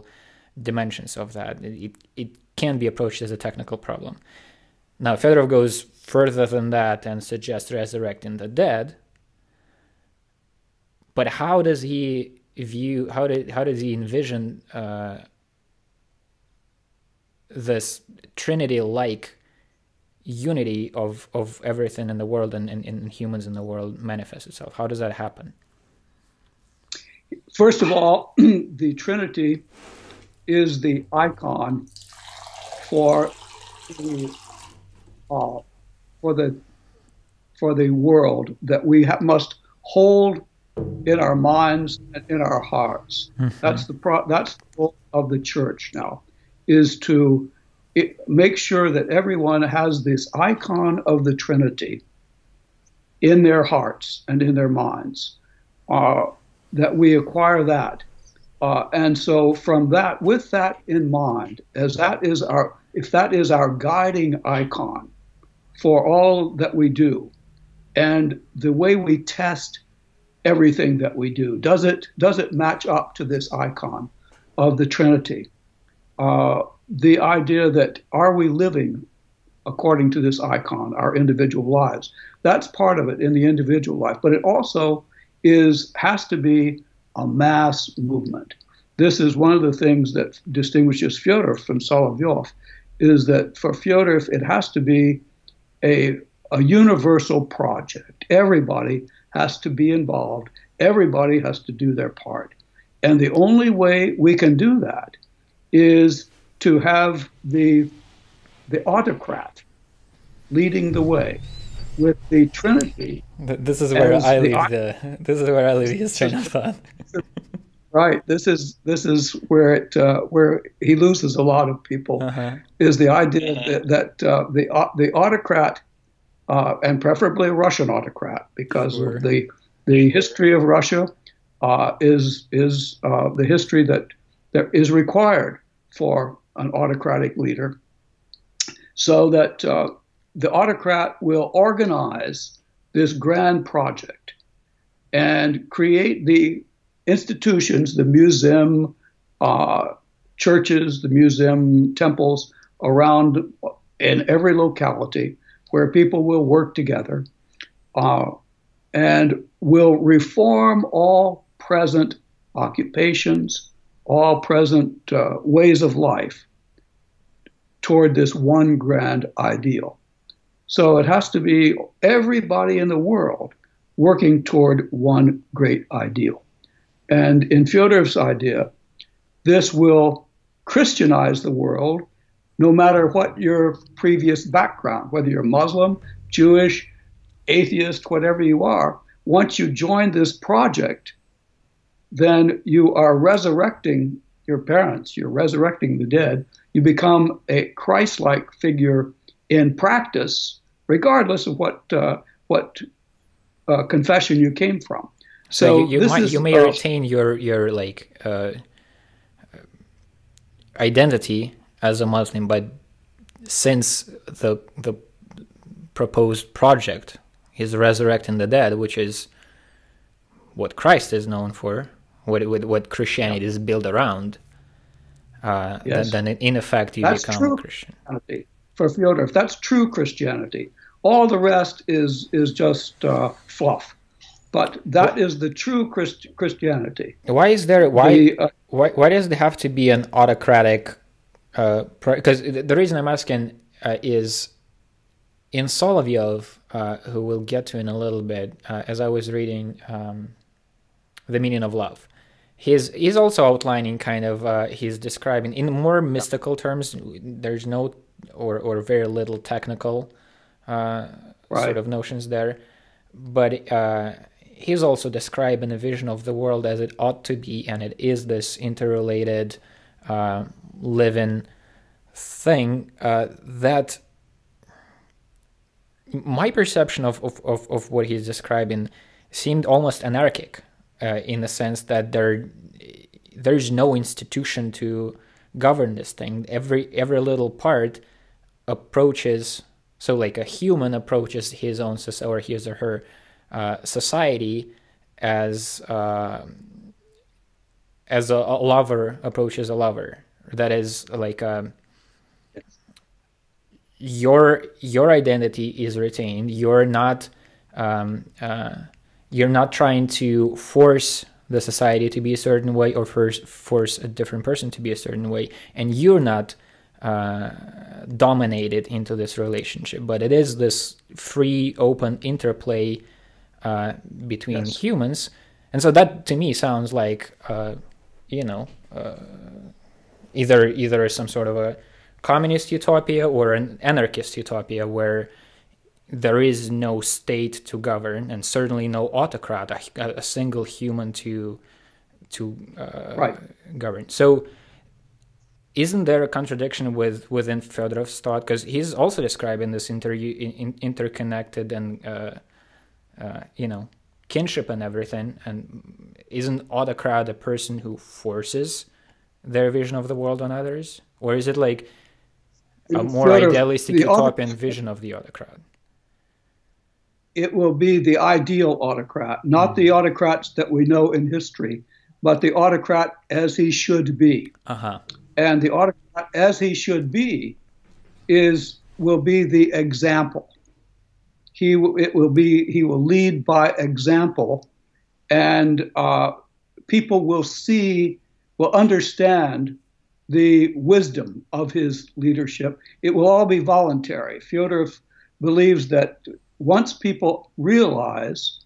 right. dimensions of that. It, it can be approached as a technical problem. Now, Fyodorov goes further than that and suggests resurrecting the dead. But how does he view, how, did, how does he envision uh, this Trinity-like unity of, of everything in the world and in humans in the world manifest itself? How does that happen? First of all, the Trinity is the icon for the, uh, for the, for the world that we ha must hold in our minds and in our hearts. Mm-hmm. That's the pro that's the goal of the church now, is to it, make sure that everyone has this icon of the Trinity in their hearts and in their minds, uh, that we acquire that. Uh, and so from that, with that in mind, as that is our, if that is our guiding icon for all that we do and the way we test everything that we do, does it does it match up to this icon of the Trinity? Uh, the idea that, are we living according to this icon, our individual lives? That's part of it in the individual life, but it also is has to be a mass movement. This is one of the things that distinguishes Fyodorov from Solovyov, is that for Fyodorov it has to be a a universal project. Everybody has to be involved. Everybody has to do their part. And the only way we can do that is to have the, the autocrat leading the way with the Trinity. This is where I leave the, the, this is where I leave his train of thought. Right. This is, this is where it, uh, where he loses a lot of people, uh-huh. is the idea that, that uh, the, uh, the autocrat, Uh, and preferably a Russian autocrat, because sure. the the history of Russia uh, is is uh, the history that that is required for an autocratic leader. So that uh, the autocrat will organize this grand project and create the institutions, the museum, uh, churches, the museum temples around in every locality, where people will work together uh, and will reform all present occupations, all present uh, ways of life toward this one grand ideal. So it has to be everybody in the world working toward one great ideal. And in Fyodorov's idea, this will Christianize the world, no matter what your previous background, whether you're Muslim, Jewish, atheist, whatever you are. Once you join this project, then you are resurrecting your parents, you're resurrecting the dead. You become a Christ-like figure in practice, regardless of what, uh, what uh, confession you came from. So, so you, you, might, is, you may uh, retain your, your like, uh, identity as a Muslim, but since the the proposed project is resurrecting the dead, which is what Christ is known for, what what Christianity is built around, uh, yes. then, then in effect you that's become true Christian. Christianity for Fyodorov, that's true Christianity. All the rest is is just uh, fluff. But that is the true Christ Christianity. Why is there why the, uh, why why does there have to be an autocratic? Because uh, the reason I'm asking uh, is, in Solovyov, uh, who we'll get to in a little bit, uh, as I was reading um, The Meaning of Love, he's, he's also outlining kind of, uh, he's describing in more mystical terms, there's no or, or very little technical uh, right. sort of notions there, but uh, he's also describing a vision of the world as it ought to be, and it is this interrelated Uh, living thing uh, that my perception of, of, of, of what he's describing seemed almost anarchic uh, in the sense that there there's no institution to govern this thing. Every every little part approaches So like a human approaches his own or his or her uh, society as uh, as a, a lover approaches a lover. That is like um, your your identity is retained. You're not um, uh, you're not trying to force the society to be a certain way or first force a different person to be a certain way, and you're not uh dominated into this relationship, but it is this free open interplay uh between yes. humans. And so that to me sounds like uh you know uh, either either some sort of a communist utopia or an anarchist utopia where there is no state to govern and certainly no autocrat, a, a single human to to uh right. govern. So isn't there a contradiction with within Fyodorov's thought? Because he's also describing this inter in, interconnected and uh, uh, you know kinship and everything. And isn't autocrat a person who forces their vision of the world on others, or is it like a more Fyodorov, idealistic utopian vision of the autocrat? It will be the ideal autocrat, not mm. the autocrats that we know in history, but the autocrat as he should be. Uh huh. And the autocrat, as he should be, is will be the example. He it will be he will lead by example, and uh, people will see, will understand the wisdom of his leadership. It will all be voluntary. Fyodorov believes that once people realize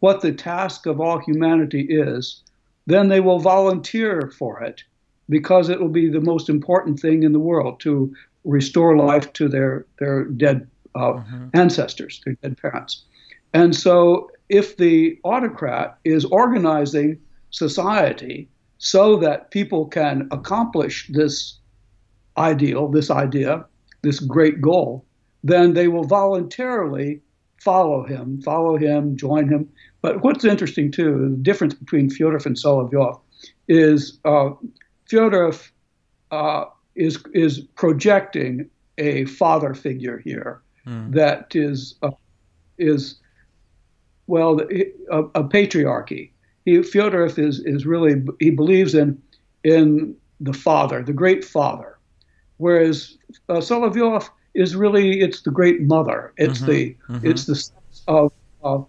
what the task of all humanity is, then they will volunteer for it, because it will be the most important thing in the world to restore life to their their dead uh, mm-hmm. ancestors, their dead parents. And so if the autocrat is organizing society so that people can accomplish this ideal, this idea, this great goal, then they will voluntarily follow him, follow him, join him. But what's interesting, too, the difference between Fyodorov and Solovyov is uh, Fyodorov uh, is is projecting a father figure here mm. that is uh, is well a, a patriarchy. He, Fyodorov is is really he believes in in the father, the great father, whereas uh, Solovyov is really it's the great mother. It's mm-hmm. the mm-hmm. it's the sense of of,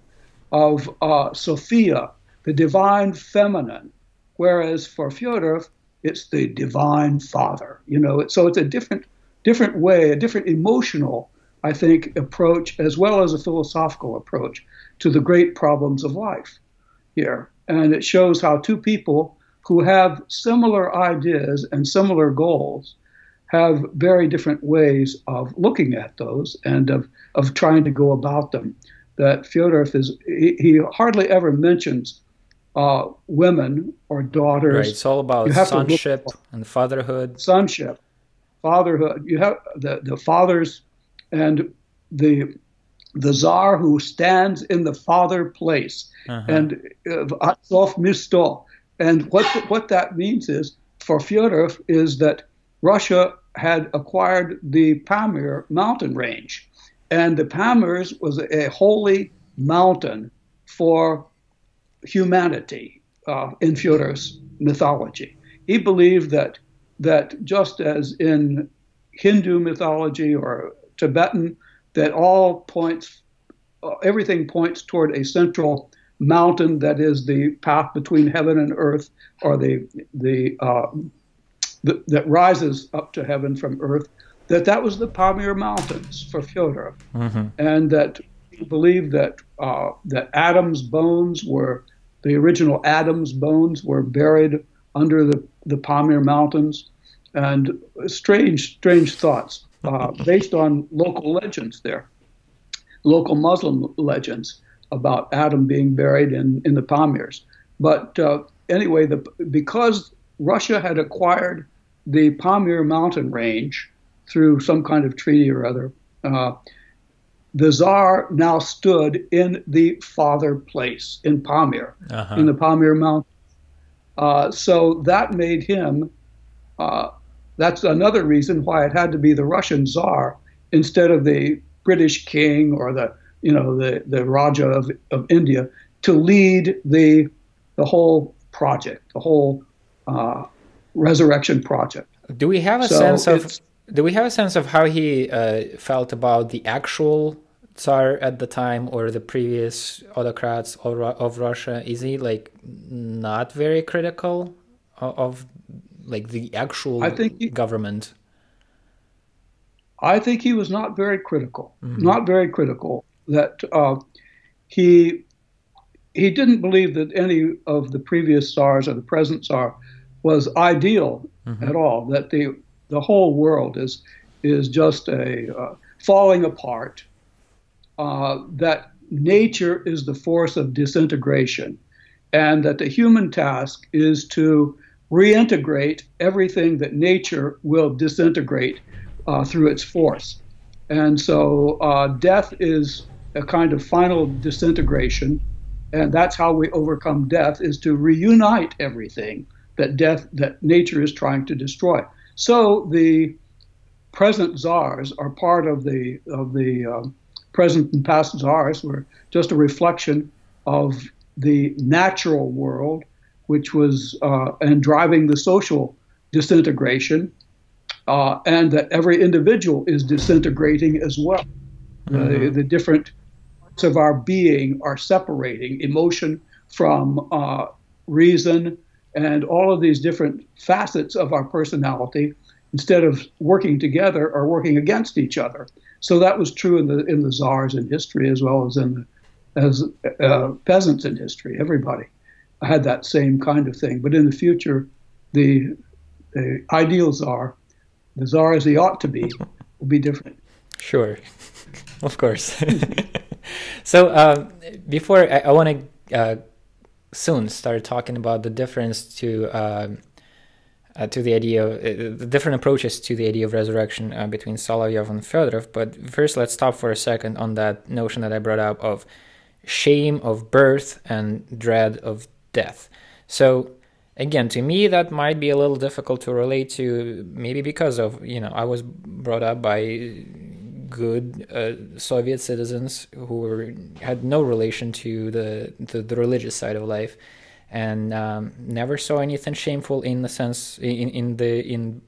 of uh, Sophia, the divine feminine, whereas for Fyodorov, it's the divine father, you know. So it's a different, different way, a different emotional, I think, approach, as well as a philosophical approach to the great problems of life here. And it shows how two people who have similar ideas and similar goals have very different ways of looking at those and of, of trying to go about them. That Fyodorov is, he, he hardly ever mentions Uh, women or daughters. Right, it's all about sonship and fatherhood. Sonship, fatherhood. You have the, the fathers and the the czar who stands in the father place, uh-huh. and uh, and what the, what that means is for Fyodorov is that Russia had acquired the Pamir mountain range, and the Pamirs was a holy mountain for humanity uh, in Fyodorov's mythology. He believed that that just as in Hindu mythology or Tibetan, that all points, uh, everything points toward a central mountain that is the path between heaven and earth, or the the, uh, the that rises up to heaven from earth. That that was the Pamir Mountains for Fyodorov, mm-hmm. and that. Believed that uh, that Adam's bones were the original Adam's bones were buried under the the Pamir Mountains, and strange strange thoughts uh, based on local legends there, local Muslim legends about Adam being buried in in the Pamirs. But uh, anyway, the because Russia had acquired the Pamir mountain range through some kind of treaty or other. Uh, The Tsar now stood in the father place in Pamir, uh-huh. in the Pamir Mountains. Uh, so that made him, uh, that's another reason why it had to be the Russian Tsar instead of the British king or the, you know, the, the Raja of, of India to lead the, the whole project, the whole uh, resurrection project. Do we have a so sense of do we have a sense of how he uh, felt about the actual Tsar at the time, or the previous autocrats of, of Russia? Is he like not very critical of, of like the actual I think he, government? I think he was not very critical. Mm-hmm. Not very critical. That uh, he he didn't believe that any of the previous Tsars or the present Tsar was ideal mm-hmm. at all. That the the whole world is is just a uh, falling apart. Uh, that nature is the force of disintegration, and that the human task is to reintegrate everything that nature will disintegrate uh, through its force. And so uh, death is a kind of final disintegration, and that's how we overcome death, is to reunite everything that death, that nature is trying to destroy. So the present czars are part of the, of the um, present and past czars were just a reflection of the natural world, which was uh, and driving the social disintegration, uh, and that every individual is disintegrating as well. Mm-hmm. uh, the different parts of our being are separating, emotion from uh, reason, and all of these different facets of our personality, instead of working together, are working against each other. So that was true in the in the czars in history, as well as in the, as uh, peasants in history. Everybody had that same kind of thing. But in the future, the, the ideal czar, the czar as he ought to be, will be different. Sure, of course. So um, before I, I want to uh, soon start talking about the difference to. Uh, Uh, to the idea of uh, the different approaches to the idea of resurrection uh, between Solovyov and Fyodorov. But first, let's stop for a second on that notion that I brought up of shame of birth and dread of death. So again, to me, that might be a little difficult to relate to, maybe because of, you know, I was brought up by good uh, Soviet citizens who were, had no relation to the, the, the religious side of life. And um, never saw anything shameful in the sense in in the in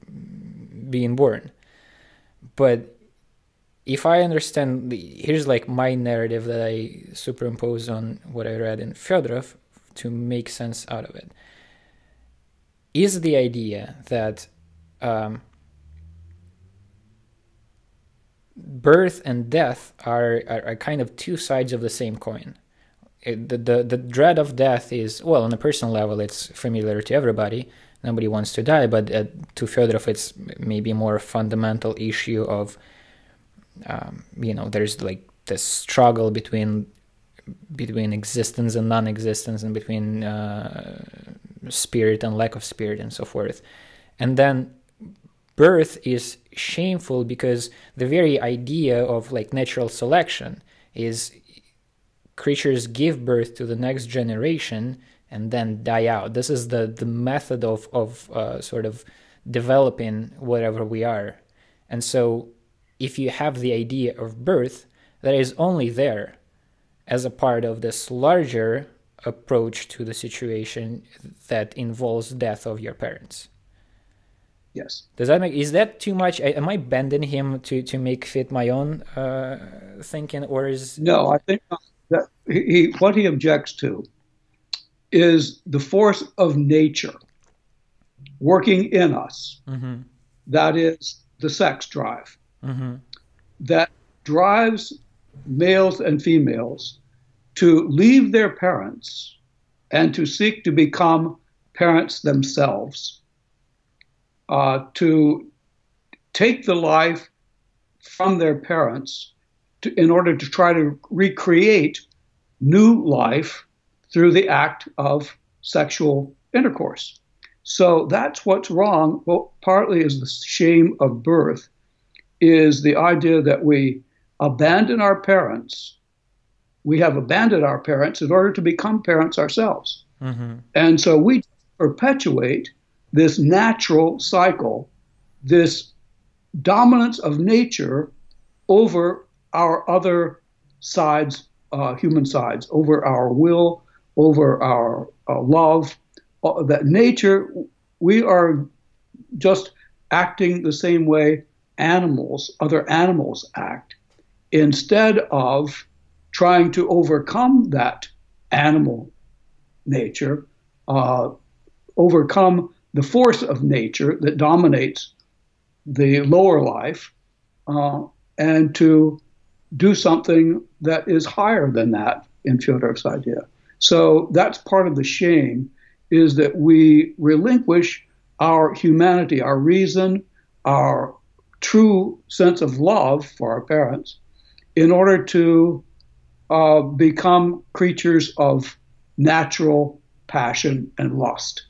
being born. But if I understand, the, here's like my narrative that I superimpose on what I read in Fyodorov to make sense out of it. Is the idea that um, birth and death are, are are kind of two sides of the same coin? It, the, the the dread of death is, well, on a personal level, it's familiar to everybody. Nobody wants to die, but uh, to Fyodorov, it's maybe more a fundamental issue of, um, you know, there's like this struggle between between existence and non-existence, and between uh, spirit and lack of spirit, and so forth. And then birth is shameful because the very idea of like natural selection is. Creatures give birth to the next generation and then die out. This is the, the method of, of uh, sort of developing whatever we are. And so if you have the idea of birth, that is only there as a part of this larger approach to the situation that involves death of your parents. Yes. Does that make, is that too much? I, am I bending him to, to make fit my own uh, thinking, or is... No, I think not. That he, what he objects to is the force of nature working in us. Mm-hmm. That is the sex drive. Mm-hmm. That drives males and females to leave their parents and to seek to become parents themselves, uh, to take the life from their parents To, in order to try to recreate new life through the act of sexual intercourse. So that's what's wrong. Well, partly is the shame of birth, is the idea that we abandon our parents. We have abandoned our parents in order to become parents ourselves. Mm-hmm. And so we perpetuate this natural cycle, this dominance of nature over our other sides, uh, human sides, over our will, over our uh, love, uh, that nature, we are just acting the same way animals, other animals act, instead of trying to overcome that animal nature, uh, overcome the force of nature that dominates the lower life, uh, and to do something that is higher than that in Fyodorov's idea. So that's part of the shame, is that we relinquish our humanity, our reason, our true sense of love for our parents, in order to uh, become creatures of natural passion and lust.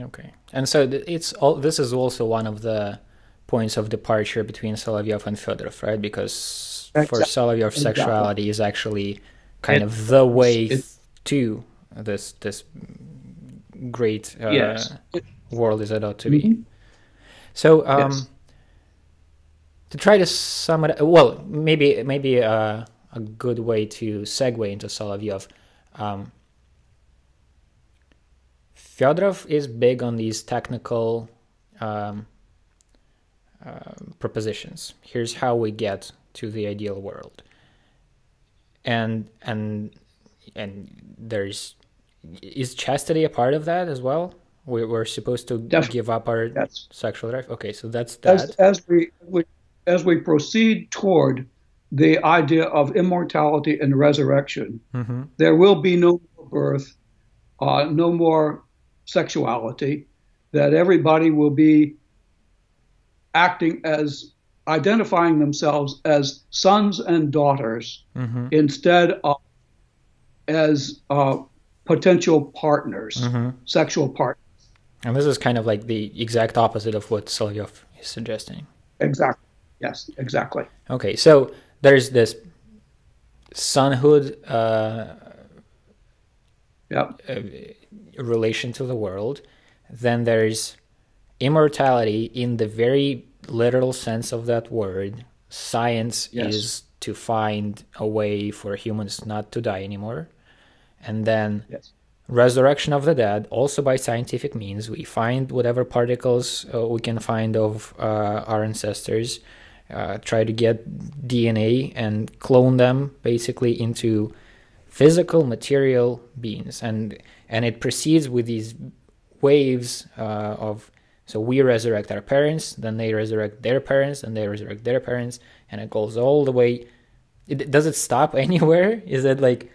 Okay, and so it's all. This is also one of the points of departure between Solovyov and Fyodorov, right? Because exactly. for Solovyov, exactly. sexuality is actually kind it, of the way it, to this this great uh, yes. world as it ought to mm-hmm. be. So, um, yes. to try to sum it, well, maybe maybe uh, a good way to segue into Solovyov. Um, Fyodorov is big on these technical um, uh, propositions. Here's how we get to the ideal world, and and and there's is chastity a part of that as well? We, we're supposed to Definitely. give up our yes. sexual life. Okay, so that's that. As, as we, we as we proceed toward the idea of immortality and resurrection, mm-hmm. there will be no more birth, uh, no more sexuality, that everybody will be acting as, identifying themselves as sons and daughters mm-hmm. instead of as uh, potential partners, mm-hmm. sexual partners. And this is kind of like the exact opposite of what Solovyov is suggesting. Exactly. Yes, exactly. Okay, so there's this sonhood uh, yep. uh, relation to the world. Then there's immortality in the very literal sense of that word. Science yes. is to find a way for humans not to die anymore. And then yes. resurrection of the dead, also by scientific means. We find whatever particles uh, we can find of uh, our ancestors, uh, try to get D N A and clone them basically into physical material beings, and and it proceeds with these waves uh, of, so we resurrect our parents, then they resurrect their parents, and they resurrect their parents, and it goes all the way. It, does it stop anywhere? Is it like?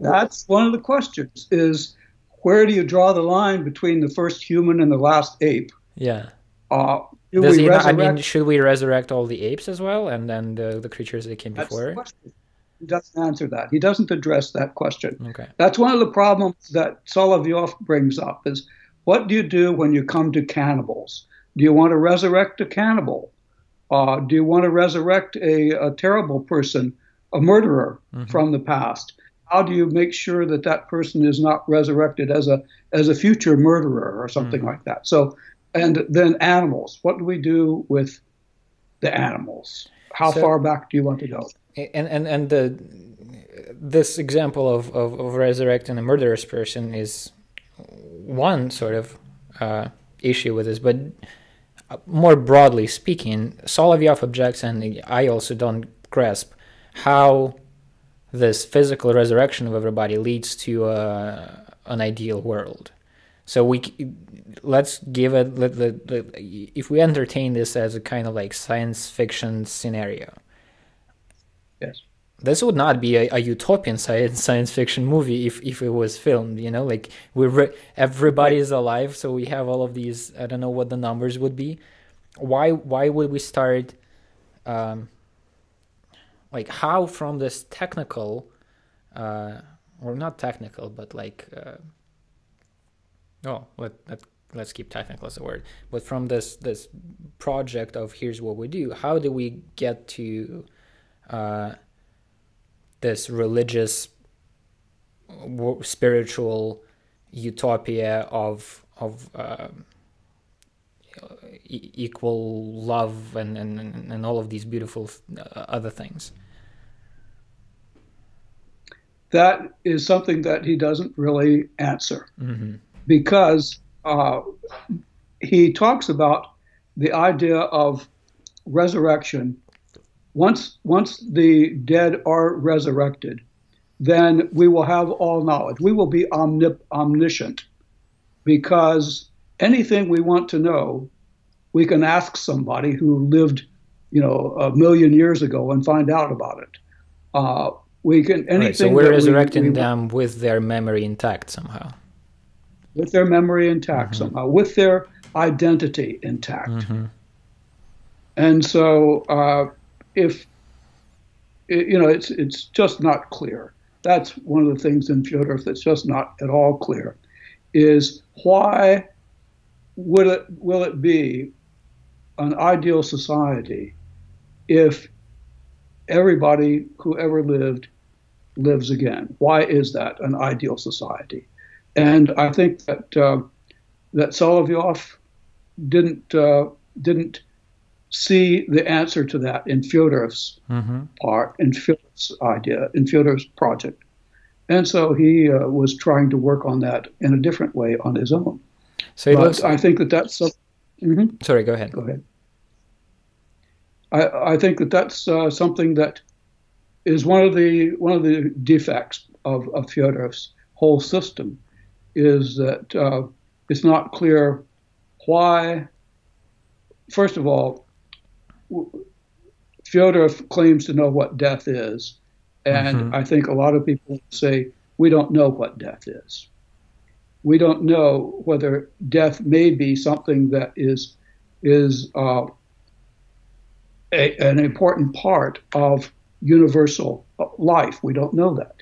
That's one of the questions, is where do you draw the line between the first human and the last ape? Yeah. Uh, do does we it, I mean, should we resurrect all the apes as well, and then the, the creatures that came That's before the question. He doesn't answer that. He doesn't address that question. Okay. That's one of the problems that Solovyov brings up, is what do you do when you come to cannibals? Do you want to resurrect a cannibal? Uh, do you want to resurrect a, a terrible person, a murderer mm-hmm. from the past? How do you make sure that that person is not resurrected as a as a future murderer or something mm-hmm. like that? So, and then animals. What do we do with the animals? How so, far back do you want to go? And and and the this example of, of, of resurrecting a murderous person is one sort of uh, issue with this, but more broadly speaking, Solovyov objects, and I also don't grasp how this physical resurrection of everybody leads to uh, an ideal world. So we let's give it. Let, let, let, if we entertain this as a kind of like science fiction scenario. Yes. This would not be a, a utopian science science fiction movie if, if it was filmed, you know, like we re- everybody is alive, so we have all of these, I don't know what the numbers would be. Why why would we start, um, like how from this technical, uh, or not technical, but like, uh, oh, let, let, let's keep technical as a word, but from this, this project of here's what we do, how do we get to... Uh, this religious, spiritual utopia of of uh, e equal love and, and, and all of these beautiful other things? That is something that he doesn't really answer, mm-hmm. because uh, he talks about the idea of resurrection. Once, once the dead are resurrected, then we will have all knowledge. We will be omnip omniscient because anything we want to know, we can ask somebody who lived, you know, a million years ago and find out about it. Uh, we can anything. Right, so we're resurrecting we, we, them with their memory intact somehow. With their memory intact mm-hmm. somehow. With their identity intact. Mm-hmm. And so, uh, if you know, it's it's just not clear. That's one of the things in Fyodorov that's just not at all clear, is why will it will it be an ideal society if everybody who ever lived lives again? Why is that an ideal society? And I think that uh, that Solovyov didn't uh, didn't. see the answer to that in Fyodorov's mm-hmm. part, in Fyodorov's idea, in Fyodorov's project. And so he uh, was trying to work on that in a different way on his own. So it looks I think that that's... Uh, mm-hmm. Sorry, go ahead. Go ahead. I, I think that that's uh, something that is one of the, one of the defects of, of Fyodorov's whole system, is that uh, it's not clear why, first of all, Fyodorov claims to know what death is, and mm-hmm. I think a lot of people say, we don't know what death is. We don't know whether death may be something that is is uh, a, an important part of universal life. We don't know that.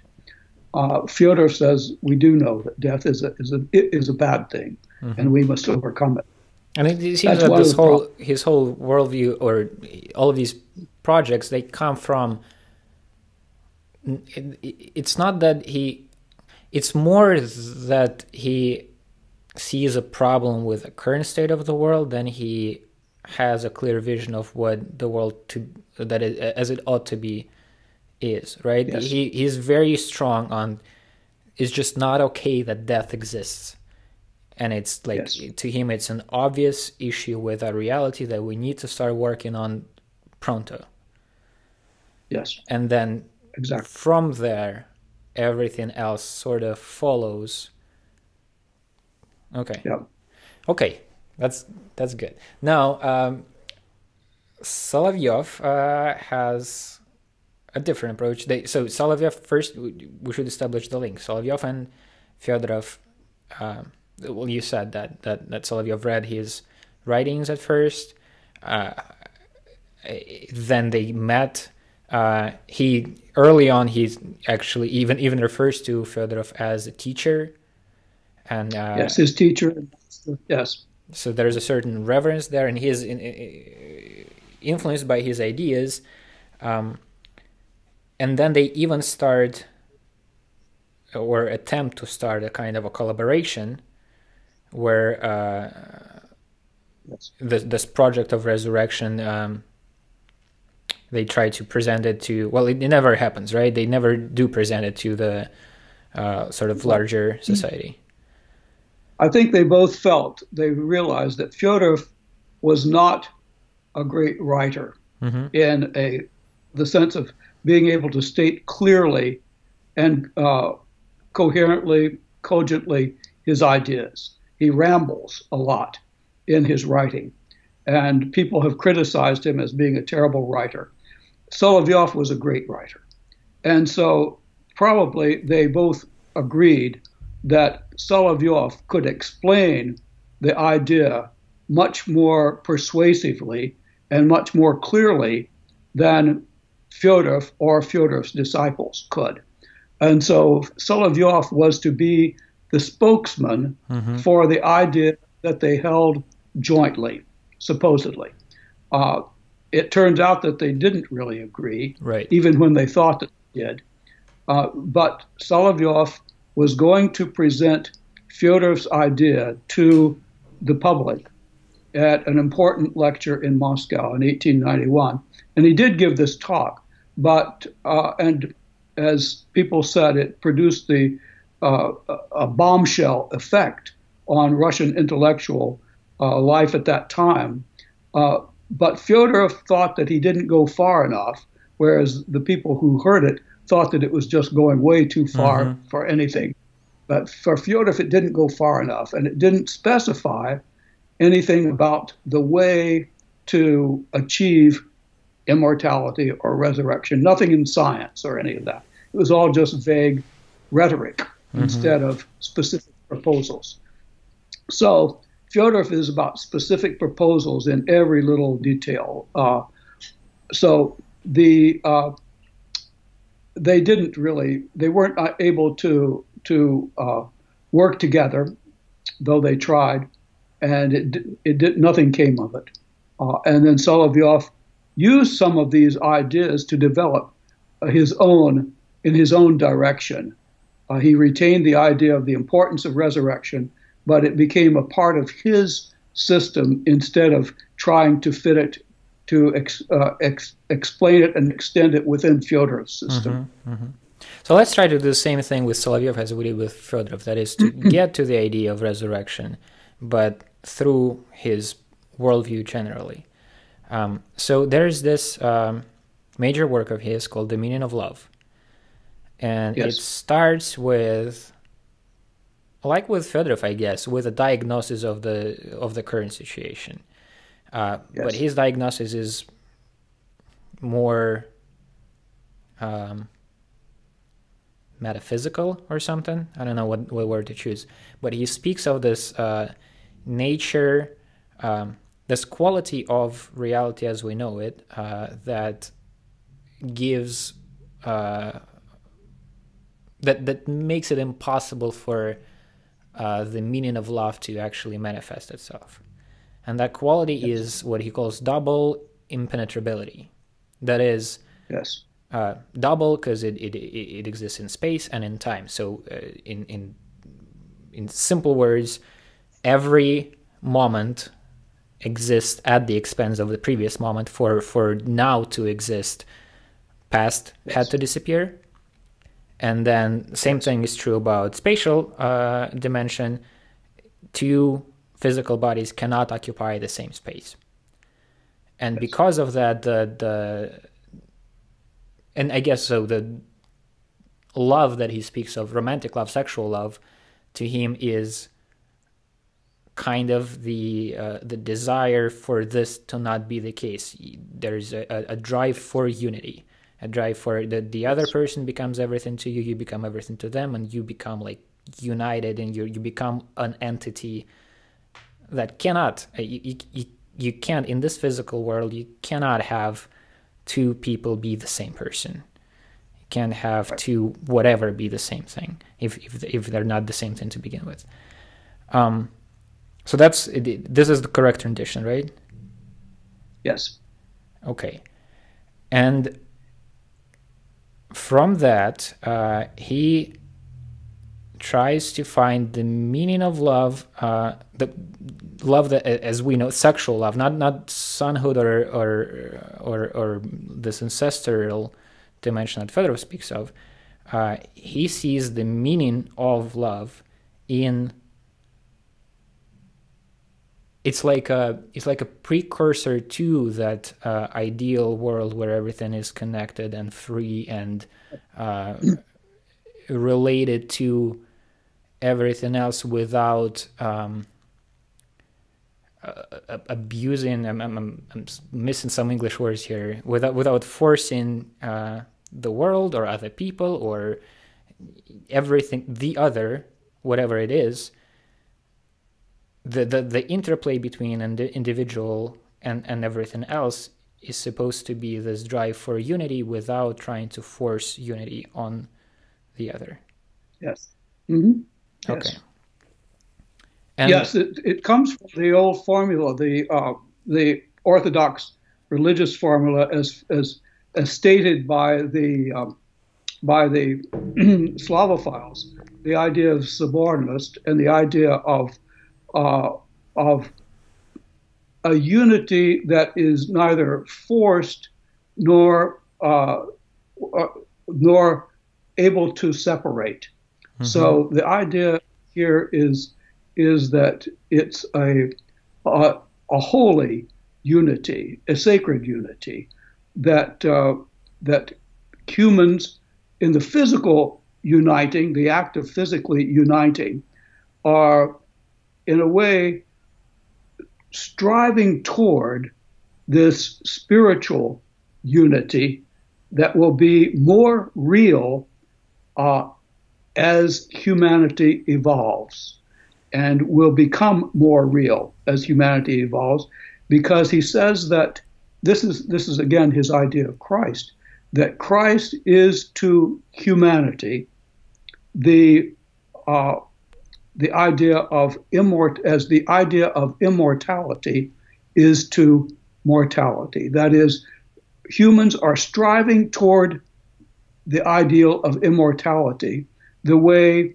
Uh, Fyodorov says we do know that death is a, is a, is a bad thing, mm-hmm. and we must overcome it. And it seems That's that this whole, his whole worldview, or all of these projects, they come from, it, it's not that he, it's more that he sees a problem with the current state of the world than he has a clear vision of what the world to, that it, as it ought to be is, right? Yes. He, he's very strong on, it's just not okay that death exists. And it's like, yes. to him, it's an obvious issue with our reality that we need to start working on pronto. Yes. And then exactly. from there, everything else sort of follows. Okay. Yeah. Okay. That's, that's good. Now, um, Solovyov uh, has a different approach. They, so Solovyov, first, we should establish the link. Solovyov and Fyodorov... Um, Well, you said that that that Solovyov read his writings at first, uh, then they met. Uh, he early on he actually even even refers to Fyodorov as a teacher, and uh, yes, his teacher. Yes. So there is a certain reverence there, and he is in, in, influenced by his ideas, um, and then they even start or attempt to start a kind of a collaboration. Where uh, yes. this, this project of resurrection, um, they try to present it to, well, it, it never happens, right? They never do present it to the uh, sort of larger society. I think they both felt, they realized that Fyodorov was not a great writer mm-hmm. in a the sense of being able to state clearly and uh, coherently, cogently his ideas. He rambles a lot in his writing, and people have criticized him as being a terrible writer. Solovyov was a great writer. And so probably they both agreed that Solovyov could explain the idea much more persuasively and much more clearly than Fyodorov or Fyodorov's disciples could. And so Solovyov was to be the spokesman mm-hmm. for the idea that they held jointly, supposedly. Uh, it turns out that they didn't really agree, right. even when they thought that they did. Uh, but Solovyov was going to present Fyodorov's idea to the public at an important lecture in Moscow in eighteen ninety-one. And he did give this talk, but, uh, and as people said, it produced the uh, a bombshell effect on Russian intellectual uh, life at that time. Uh, but Fyodorov thought that he didn't go far enough, whereas the people who heard it thought that it was just going way too far mm-hmm. for anything. But for Fyodorov, it didn't go far enough, and it didn't specify anything about the way to achieve immortality or resurrection, nothing in science or any of that. It was all just vague rhetoric mm-hmm. instead of specific proposals. So Fyodorov is about specific proposals in every little detail. Uh, so the uh, they didn't really, they weren't able to, to uh, work together, though they tried. And it, it did, nothing came of it. Uh, and then Solovyov used some of these ideas to develop his own, in his own direction. Uh, he retained the idea of the importance of resurrection, but it became a part of his system instead of trying to fit it, to ex, uh, ex, explain it and extend it within Fyodorov's system. Mm-hmm, mm-hmm. So let's try to do the same thing with Solovyov as we did with Fyodorov, that is to get to the idea of resurrection, but through his worldview generally. Um, so there's this um, major work of his called The Meaning of Love. And yes. it starts with, like with Fyodorov, I guess, with a diagnosis of the of the current situation. Uh, yes. But his diagnosis is more um, metaphysical or something. I don't know what, what word to choose. But he speaks of this uh, nature, um, this quality of reality as we know it, uh, that gives, uh, that, that makes it impossible for uh, the meaning of love to actually manifest itself. And that quality yes. is what he calls double impenetrability. That is, yes. uh, double because it, it, it exists in space and in time. So uh, in, in, in simple words, every moment exists at the expense of the previous moment. For for now to exist, past yes. had to disappear. And then same thing is true about spatial uh, dimension. Two physical bodies cannot occupy the same space. And yes. because of that, the, the and I guess so the love that he speaks of, romantic love, sexual love, to him is kind of the uh, the desire for this to not be the case. There is a, a drive for unity, a drive for the the other person becomes everything to you, you become everything to them, and you become like united, and you you become an entity that cannot you you, you can't in this physical world you cannot have two people be the same person. You can't have two whatever be the same thing if if if they're not the same thing to begin with. Um, So that's this is the correct rendition, right? Yes. Okay. And from that, uh, he tries to find the meaning of love, uh, the love that, as we know, sexual love, not not sonhood or or or, or this ancestral dimension that Fyodorov speaks of. Uh, he sees the meaning of love in. It's like a it's like a precursor to that uh, ideal world where everything is connected and free and uh, related to everything else without um, uh, abusing. I'm, I'm, I'm missing some English words here. Without without forcing uh, the world or other people or everything, the other, whatever it is. The, the the interplay between an individual and, and everything else is supposed to be this drive for unity without trying to force unity on the other. Yes. Mm-hmm. Okay. Yes, and yes it, it comes from the old formula, the uh, the Orthodox religious formula, as as, as stated by the um, by the Slavophiles, the idea of subordinist and the idea of Uh, of a unity that is neither forced nor uh, nor able to separate. Mm-hmm. So the idea here is is that it's a, a a holy unity, a sacred unity that uh, that humans in the physical uniting, the act of physically uniting, are in a way striving toward this spiritual unity that will be more real uh, as humanity evolves, and will become more real as humanity evolves, because he says that this is this is again his idea of Christ, that Christ is to humanity the uh, the idea of immort as the idea of immortality is to mortality. That is, humans are striving toward the ideal of immortality, the way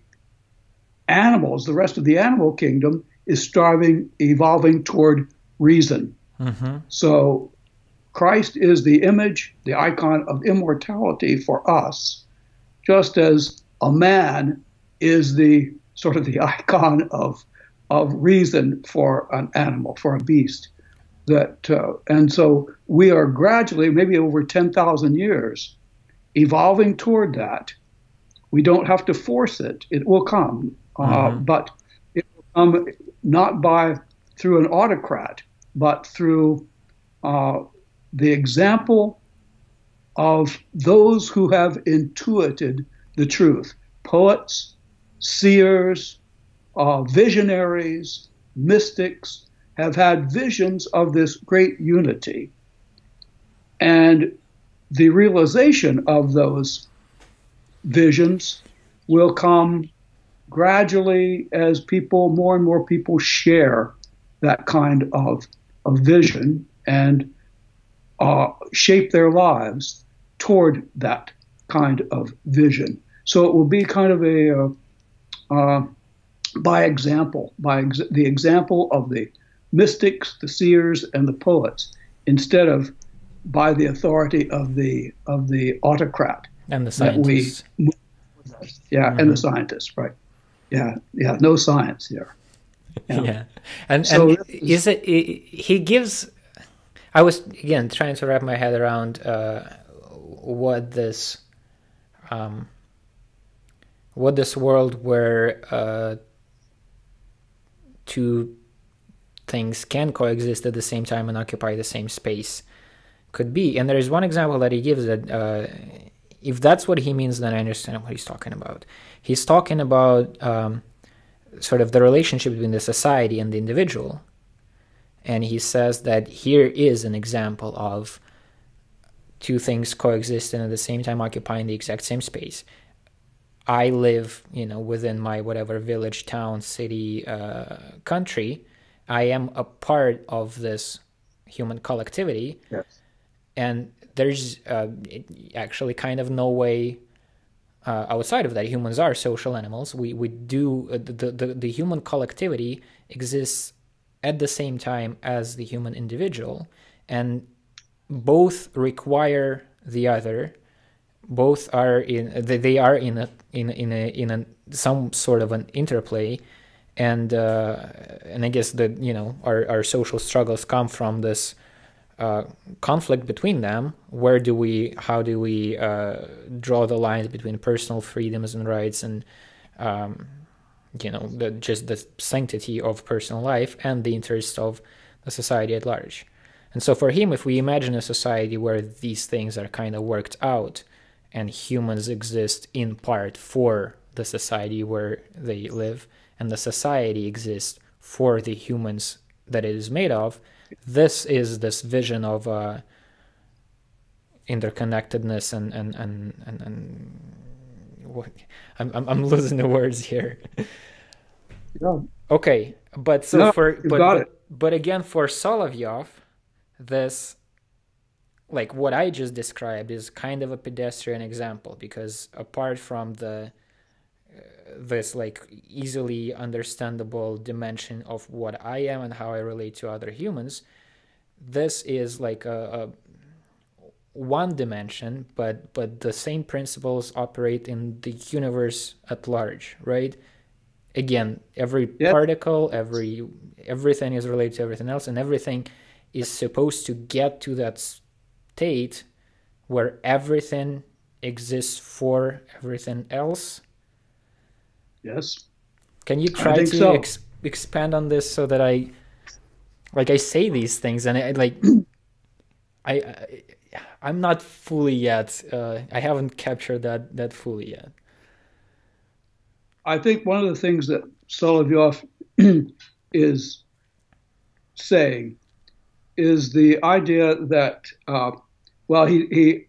animals, the rest of the animal kingdom, is striving, evolving toward reason. Mm-hmm. So Christ is the image, the icon of immortality for us, just as a man is the sort of the icon of of reason for an animal, for a beast. That uh, and so we are gradually, maybe over ten thousand years, evolving toward that. We don't have to force it. It will come. Uh, mm-hmm. But it will come not by through an autocrat, but through uh, the example of those who have intuited the truth. Poets, seers, uh, visionaries, mystics have had visions of this great unity. And the realization of those visions will come gradually as people, more and more people, share that kind of, of vision and uh, shape their lives toward that kind of vision. So it will be kind of a, uh, uh, by example, by ex the example of the mystics, the seers, and the poets, instead of by the authority of the of the autocrat and the scientists. We, yeah, mm-hmm. and the scientists, right? Yeah, yeah, no science here. Yeah, yeah. and so and is, is it? He gives. I was again trying to wrap my head around uh, what this, um, what this world where uh, two things can coexist at the same time and occupy the same space could be. And there is one example that he gives that. Uh, If that's what he means, then I understand what he's talking about. He's talking about um, sort of the relationship between the society and the individual. And he says that here is an example of two things coexisting at the same time, occupying the exact same space. I live, you know, within my whatever village, town, city, uh, country. I am a part of this human collectivity. Yes. And there's uh, actually kind of no way uh, outside of that. Humans are social animals. We we do uh, the, the the human collectivity exists at the same time as the human individual, and both require the other. Both are in they, they are in a in in a in a some sort of an interplay, and uh, and I guess that you know our our social struggles come from this. Uh, conflict between them. Where do we, how do we uh, draw the lines between personal freedoms and rights and, um, you know, the, just the sanctity of personal life and the interests of the society at large? And so for him, if we imagine a society where these things are kind of worked out and humans exist in part for the society where they live and the society exists for the humans that it is made of, this is this vision of uh, interconnectedness and and and and, and what, I'm I'm losing the words here. Yeah. Okay, but so no, for but, got but, it. but again for Solovyov, this like what I just described is kind of a pedestrian example, because apart from the this like easily understandable dimension of what I am and how I relate to other humans. This is like a, a one dimension, but but the same principles operate in the universe at large, right? Again, every yep. particle, every everything is related to everything else, and everything is supposed to get to that state where everything exists for everything else. Yes. Can you try to so. ex expand on this so that I, like, I say these things and I like, I, I, I'm not fully yet. Uh, I haven't captured that that fully yet. I think one of the things that Solovyov is saying is the idea that, uh, well, he, he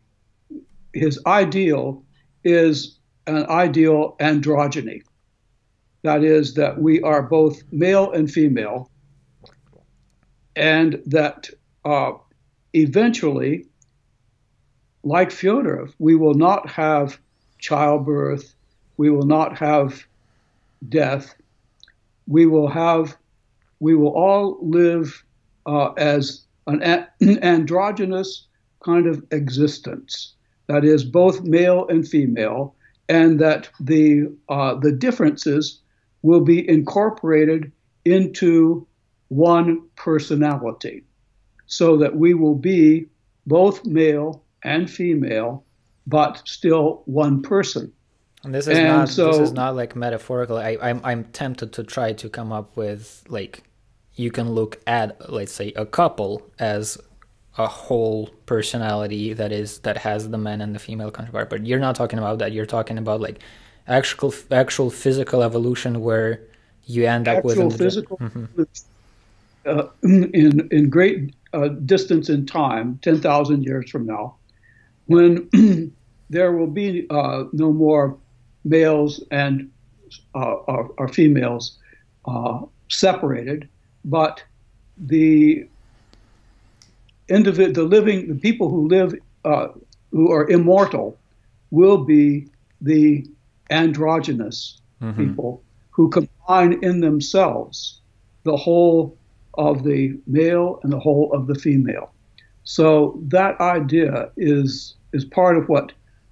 his ideal is an ideal androgyny. That is, that we are both male and female, and that uh, eventually, like Fyodorov, we will not have childbirth, we will not have death, we will have, we will all live uh, as an, an androgynous kind of existence. That is, both male and female, and that the uh, the differences will be incorporated into one personality, so that we will be both male and female, but still one person. And this is and not so, this is not like metaphorical. I, I'm I'm tempted to try to come up with like you can look at, let's say, a couple as a whole personality that is that has the man and the female counterpart. But you're not talking about that. You're talking about like actual actual physical evolution where you end up with physical mm-hmm. uh, in in great uh, distance in time, ten thousand years from now, when there will be uh, no more males and uh, or, or females uh, separated, but the individ the living the people who live uh, who are immortal will be the androgynous mm-hmm. people who combine in themselves the whole of the male and the whole of the female. So that idea is is part of what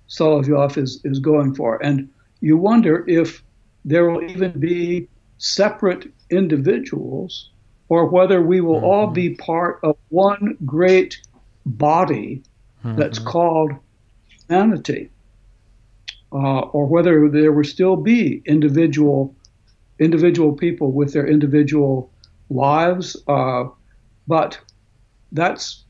Solovyov is, is going for. And you wonder if there will even be separate individuals or whether we will mm-hmm. all be part of one great body mm-hmm. that's called humanity. Uh, or whether there will still be individual, individual people with their individual lives, uh, but that's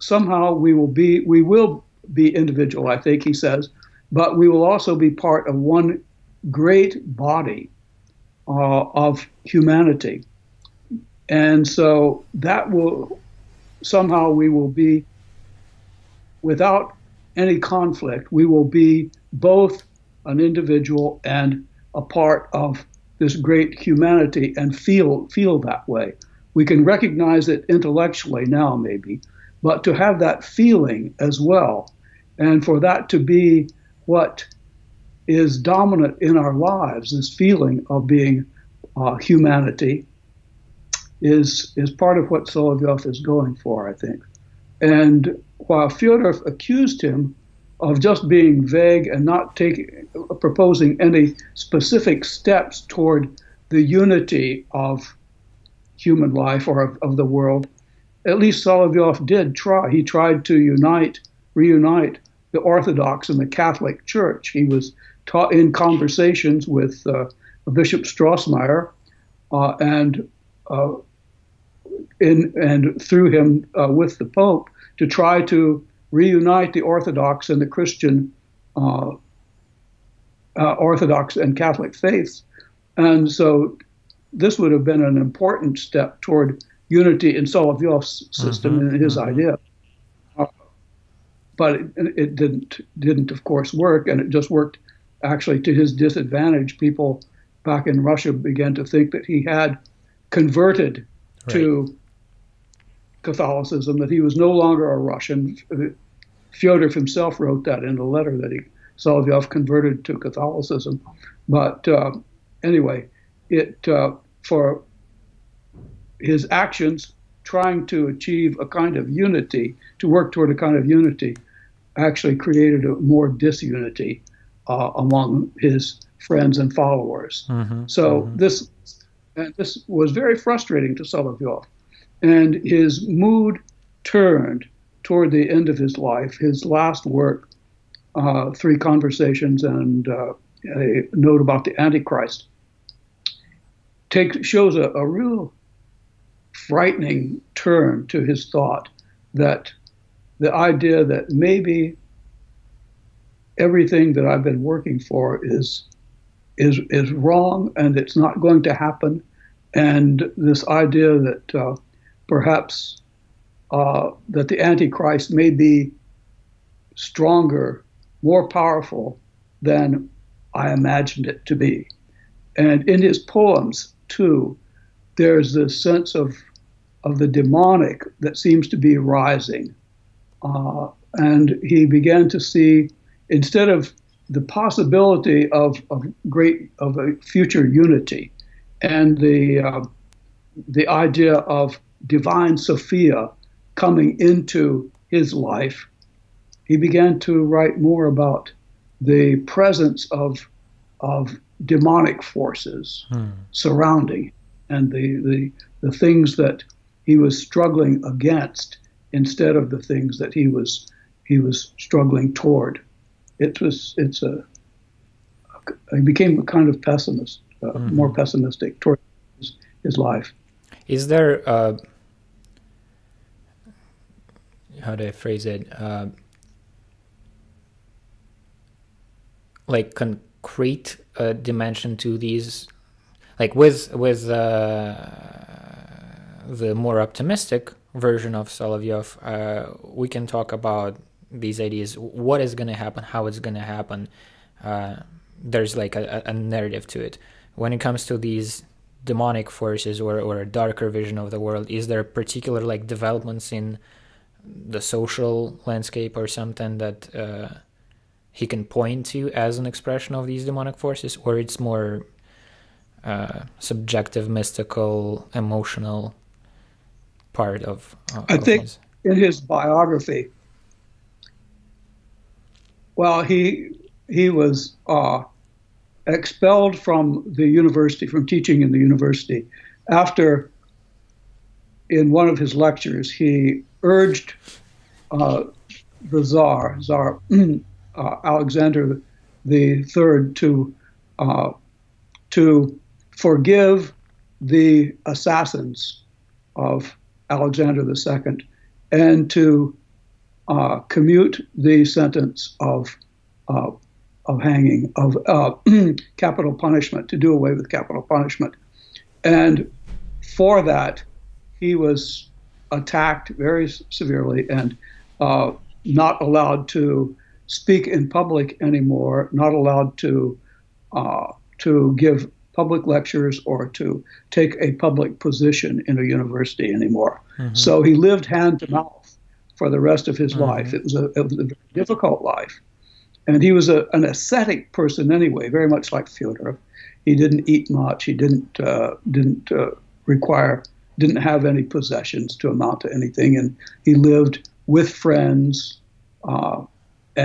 somehow we will be we will be individual. I think he says, but we will also be part of one great body uh, of humanity, and so that will somehow we will be without any conflict. We will be both an individual and a part of this great humanity and feel feel that way. We can recognize it intellectually now maybe, but to have that feeling as well, and for that to be what is dominant in our lives, this feeling of being uh, humanity, is is part of what Solovyov is going for, I think. And while Fyodorov accused him of just being vague and not taking, proposing any specific steps toward the unity of human life or of, of the world, at least Solovyov did try. He tried to unite, reunite the Orthodox and the Catholic Church. He was taught in conversations with uh, Bishop Strassmeier, uh, and uh, in and through him uh, with the Pope to try to reunite the Orthodox and the Christian uh, uh, Orthodox and Catholic faiths. And so this would have been an important step toward unity in Solovyov's system mm-hmm, and his mm-hmm. idea. Uh, but it, it didn't, didn't, of course, work, and it just worked actually to his disadvantage. People back in Russia began to think that he had converted right. to Catholicism, that he was no longer a Russian. Fyodorov himself wrote that in a letter that he Solovyov converted to Catholicism. But uh, anyway, it uh, for his actions trying to achieve a kind of unity, to work toward a kind of unity, actually created a more disunity uh, among his friends and followers. Mm-hmm, so mm-hmm. this and this was very frustrating to Solovyov, and his mood turned toward the end of his life. His last work, uh, Three Conversations and uh, a Note About the Antichrist, take, shows a, a real frightening turn to his thought, that the idea that maybe everything that I've been working for is is is wrong and it's not going to happen, and this idea that uh, perhaps uh, that the Antichrist may be stronger, more powerful than I imagined it to be. And in his poems, too, there's this sense of of the demonic that seems to be rising. Uh, and he began to see, instead of the possibility of, of great of a future unity, and the uh, the idea of divine Sophia coming into his life, he began to write more about the presence of of demonic forces hmm. surrounding him, and the, the the things that he was struggling against, instead of the things that he was he was struggling toward. It was, it's a, he became a kind of pessimist, uh, mm-hmm. more pessimistic toward his, his life. Is there, uh, how do I phrase it, uh, like concrete uh, dimension to these, like with, with uh, the more optimistic version of Solovyov, uh, we can talk about these ideas, what is going to happen, how it's going to happen. Uh, there's like a, a narrative to it. When it comes to these demonic forces, or, or a darker vision of the world, is there particular like developments in the social landscape or something that uh, he can point to as an expression of these demonic forces, or it's more uh, subjective, mystical, emotional part of? of I think his. in his biography, Well, he he was uh, expelled from the university, from teaching in the university, after, in one of his lectures, he urged uh, the Tsar, Tsar uh, Alexander the Third, to uh, to forgive the assassins of Alexander the Second, and to Uh, commute the sentence of uh, of hanging, of uh, capital punishment, to do away with capital punishment. And for that, he was attacked very severely and uh, not allowed to speak in public anymore, not allowed to uh, to give public lectures or to take a public position in a university anymore. Mm-hmm. So he lived hand to mouth for the rest of his mm-hmm. life. It was, a, it was a very difficult life. And he was a, an ascetic person anyway, very much like Fyodorov. He didn't eat much. He didn't uh, didn't uh, require, didn't have any possessions to amount to anything. And he lived with friends uh,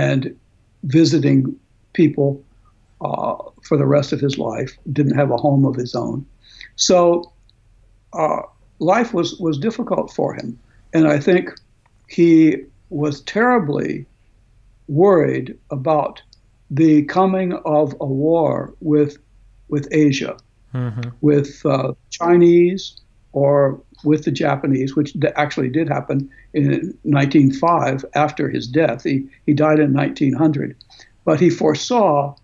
and visiting people uh, for the rest of his life. Didn't have a home of his own. So uh, life was, was difficult for him. And I think he was terribly worried about the coming of a war with with Asia, mm-hmm. with uh, Chinese or with the Japanese, which actually did happen in nineteen oh five after his death. He, he died in nineteen hundred. But he foresaw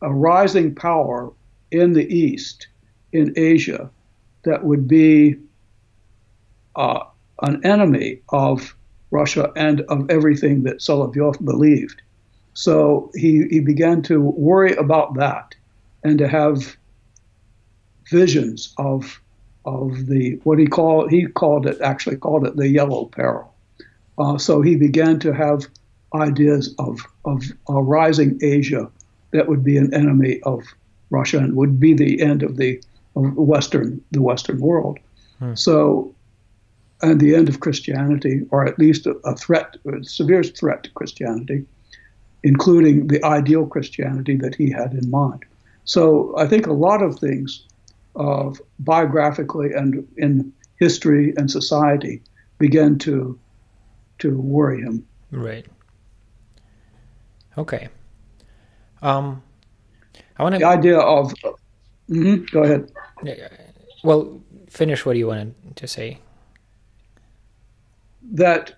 a rising power in the East, in Asia, that would be uh, an enemy of Russia and of everything that Solovyov believed. So he, he began to worry about that and to have visions of of the what he called he called it actually called it the yellow peril. Uh, so he began to have ideas of, of a rising Asia that would be an enemy of Russia and would be the end of the of Western the Western world. Hmm. So, and the end of Christianity, or at least a, a threat, a severe threat to Christianity, including the ideal Christianity that he had in mind. So I think a lot of things of biographically and in history and society began to to worry him. Right. Okay. Um, I want to... The idea of... Mm-hmm, go ahead. Well, finish what you wanted to say. That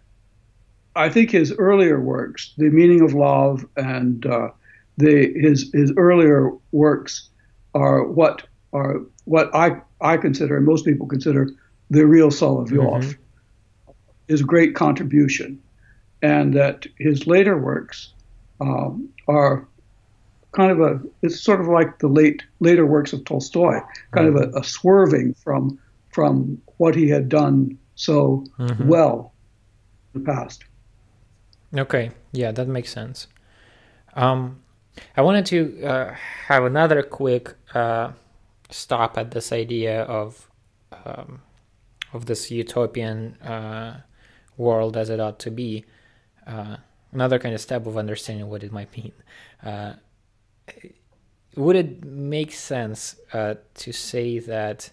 I think his earlier works, The Meaning of Love and uh, the his his earlier works are what are what I I consider and most people consider the real Solovyov, mm-hmm. his great contribution, and that his later works um, are kind of a it's sort of like the late later works of Tolstoy, kind mm-hmm. of a, a swerving from from what he had done so mm-hmm. well in the past. Okay, yeah, that makes sense. Um, I wanted to uh, have another quick uh, stop at this idea of um, of this utopian uh, world as it ought to be. Uh, another kind of step of understanding what it might mean. Uh, would it make sense uh, to say that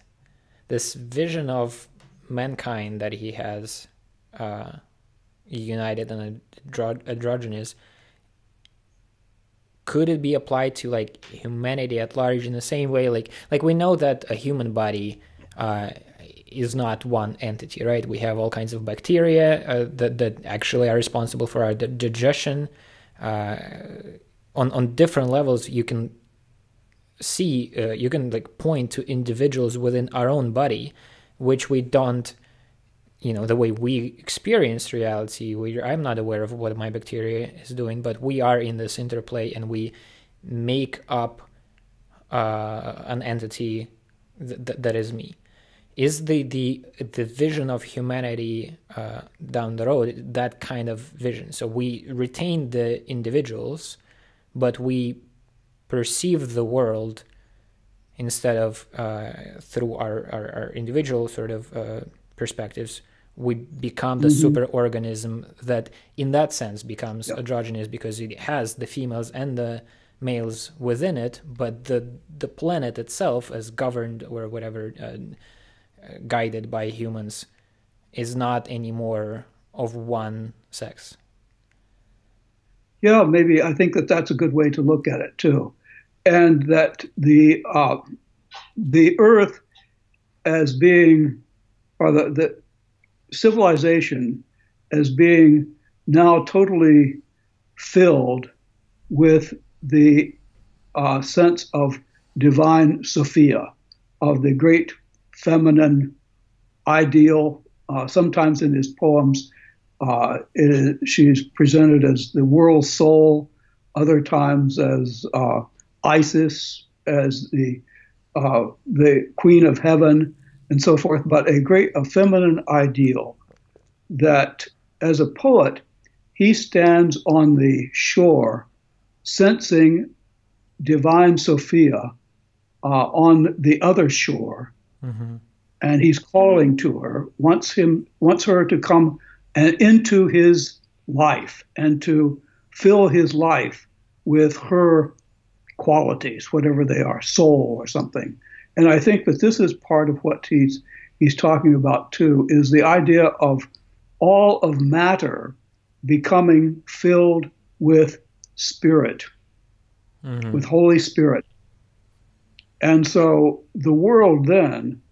this vision of mankind that he has uh, united and androgynous, could it be applied to like humanity at large in the same way? Like, like we know that a human body uh, is not one entity, right? We have all kinds of bacteria uh, that that actually are responsible for our digestion. Uh, on on different levels, you can see, uh, you can like point to individuals within our own body, which we don't. You know, the way we experience reality, we, I'm not aware of what my bacteria is doing, but we are in this interplay and we make up uh, an entity th that is me. Is the, the, the vision of humanity uh, down the road that kind of vision? So we retain the individuals, but we perceive the world instead of uh, through our, our, our individual sort of uh, perspectives. We become the mm-hmm. superorganism that, in that sense, becomes yeah. androgynous because it has the females and the males within it, but the the planet itself, as governed or whatever, uh, guided by humans, is not anymore of one sex. Yeah, maybe I think that that's a good way to look at it too, and that the uh, the Earth as being or the, the civilization as being now totally filled with the uh, sense of divine Sophia, of the great feminine ideal. Uh, sometimes in his poems, uh, it is, she's presented as the world soul, other times as uh, Isis, as the uh, the queen of heaven, and so forth, but a great a feminine ideal that, as a poet, he stands on the shore, sensing divine Sophia uh, on the other shore, mm-hmm. and he's calling to her, wants him, wants her to come and into his life and to fill his life with her qualities, whatever they are, soul or something. And I think that this is part of what he's he's talking about too, is the idea of all of matter becoming filled with spirit, mm-hmm. with Holy Spirit. And so the world then,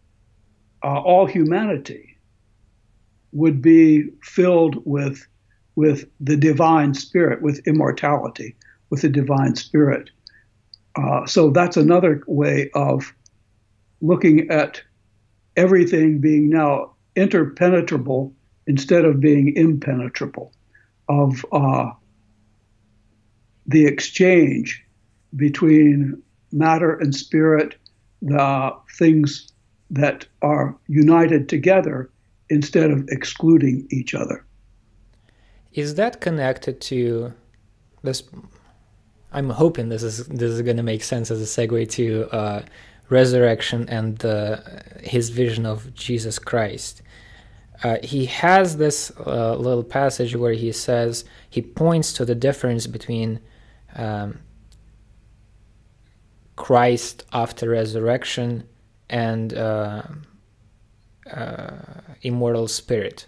uh, all humanity, would be filled with with the divine spirit, with immortality, with the divine spirit. Uh, so that's another way of looking at everything being now interpenetrable instead of being impenetrable, of uh, the exchange between matter and spirit, the things that are united together instead of excluding each other. Is that connected to this? I'm hoping this is this is going to make sense as a segue to uh, resurrection and uh, his vision of Jesus Christ. Uh, he has this uh, little passage where he says, he points to the difference between um, Christ after resurrection and uh, uh, immortal spirit.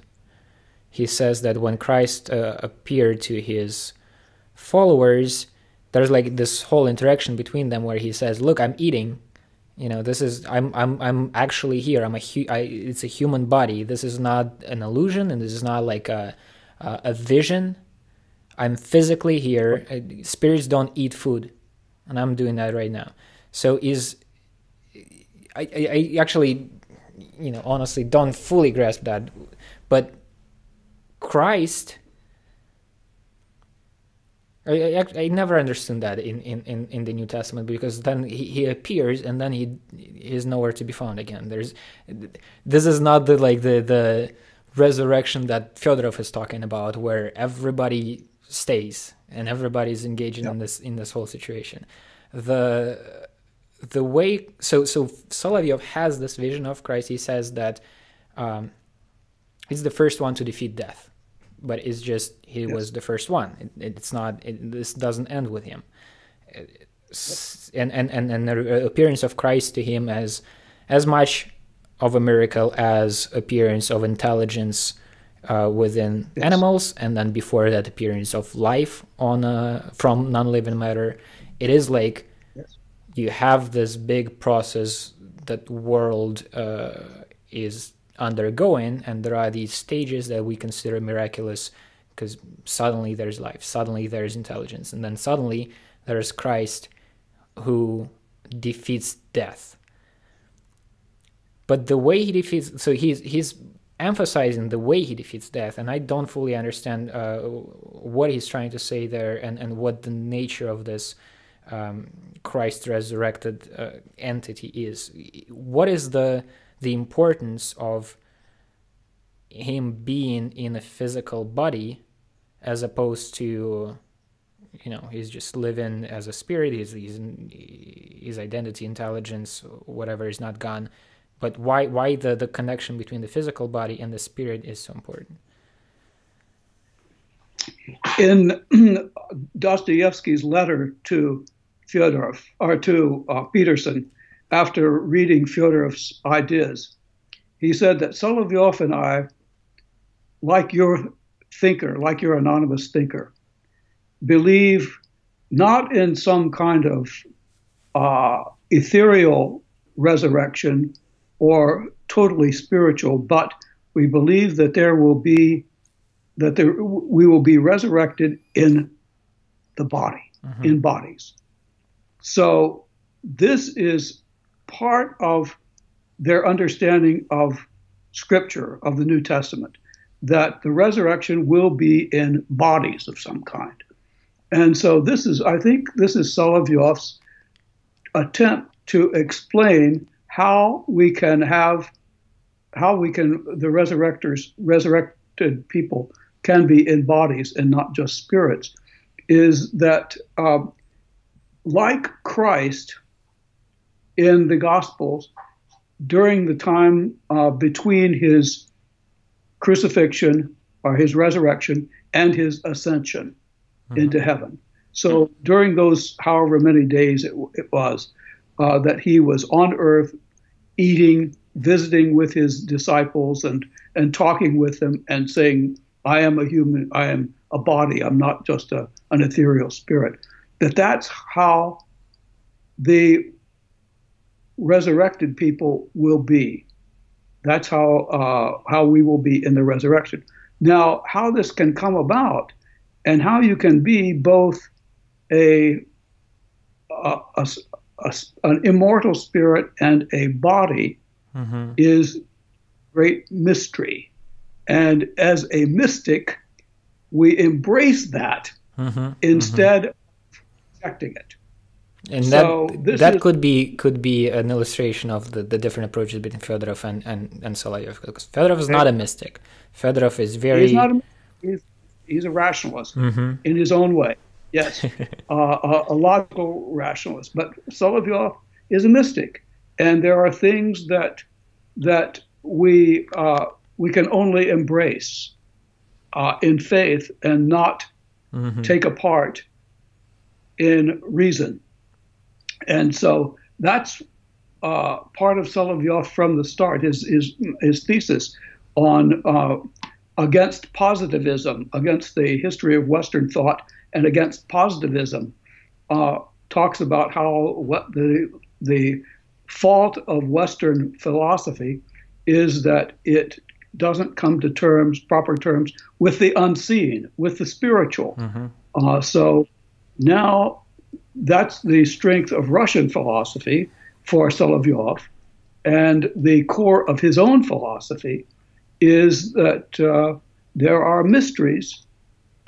He says that when Christ uh, appeared to his followers, there's like this whole interaction between them where he says, "Look, I'm eating. You know, this is I'm I'm I'm actually here. I'm a hu I, it's a human body. This is not an illusion, and this is not like a a, a vision. I'm physically here. Spirits don't eat food, and I'm doing that right now." So is I I, I actually, you know, honestly don't fully grasp that, but Christ. I, I, I never understood that in, in, in, in the New Testament, because then he, he appears and then he, he is nowhere to be found again. There's, this is not the like the, the resurrection that Fyodorov is talking about, where everybody stays and everybody's engaging yeah. in this in this whole situation. The the way so so Solovyov has this vision of Christ. He says that um, he's the first one to defeat death. But it's just he yes. was the first one. It, it's not. It, this doesn't end with him. It's, and and and and the appearance of Christ to him as as much of a miracle as appearance of intelligence uh, within yes. animals, and then before that appearance of life on a, from non-living matter. It is like yes. you have this big process that world uh, is. undergoing, and there are these stages that we consider miraculous, because suddenly there's life, suddenly there's intelligence, and then suddenly there's Christ who defeats death. But the way he defeats, so he's he's emphasizing the way he defeats death, and I don't fully understand uh, what he's trying to say there, and and what the nature of this um, Christ resurrected uh, entity is. What is the the importance of him being in a physical body, as opposed to, you know, he's just living as a spirit, his, his, his identity, intelligence, whatever is not gone. But why, why the, the connection between the physical body and the spirit is so important? In Dostoevsky's letter to Fyodorov, or to uh, Peterson, after reading Fyodorov's ideas, he said that Solovyov and I, like your thinker, like your anonymous thinker, believe not in some kind of uh, ethereal resurrection or totally spiritual, but we believe that there will be, that there, we will be resurrected in the body, mm-hmm. in bodies. So this is part of their understanding of Scripture, of the New Testament, that the resurrection will be in bodies of some kind. And so this is, I think this is Solovyov's attempt to explain how we can have, how we can, the resurrectors, resurrected people can be in bodies and not just spirits, is that uh, like Christ, in the Gospels, during the time uh, between his crucifixion or his resurrection and his ascension mm-hmm. into heaven. So during those however many days it, it was uh, that he was on earth, eating, visiting with his disciples, and and talking with them and saying, "I am a human. I am a body. I'm not just a, an ethereal spirit." That that's how the resurrected people will be. That's how uh, how we will be in the resurrection. Now, how this can come about, and how you can be both a, a, a, a an immortal spirit and a body, mm-hmm. is great mystery. And as a mystic, we embrace that mm-hmm. instead mm-hmm. of rejecting it. And so that that is, could be could be an illustration of the, the different approaches between Fyodorov and and, and Solovyov. Because Fyodorov is not a mystic. Fyodorov is very he's not a, he's, he's a rationalist mm-hmm. in his own way. Yes, uh, a, a logical rationalist. But Solovyov is a mystic, and there are things that that we uh, we can only embrace uh, in faith and not mm-hmm. take apart in reason. And so that's uh, part of Solovyov from the start. His his his thesis on uh, against positivism, against the history of Western thought. And against positivism, uh, talks about how what the the fault of Western philosophy is that it doesn't come to terms, proper terms, with the unseen, with the spiritual. Mm-hmm. uh, so now that's the strength of Russian philosophy for Solovyov, and the core of his own philosophy is that uh, there are mysteries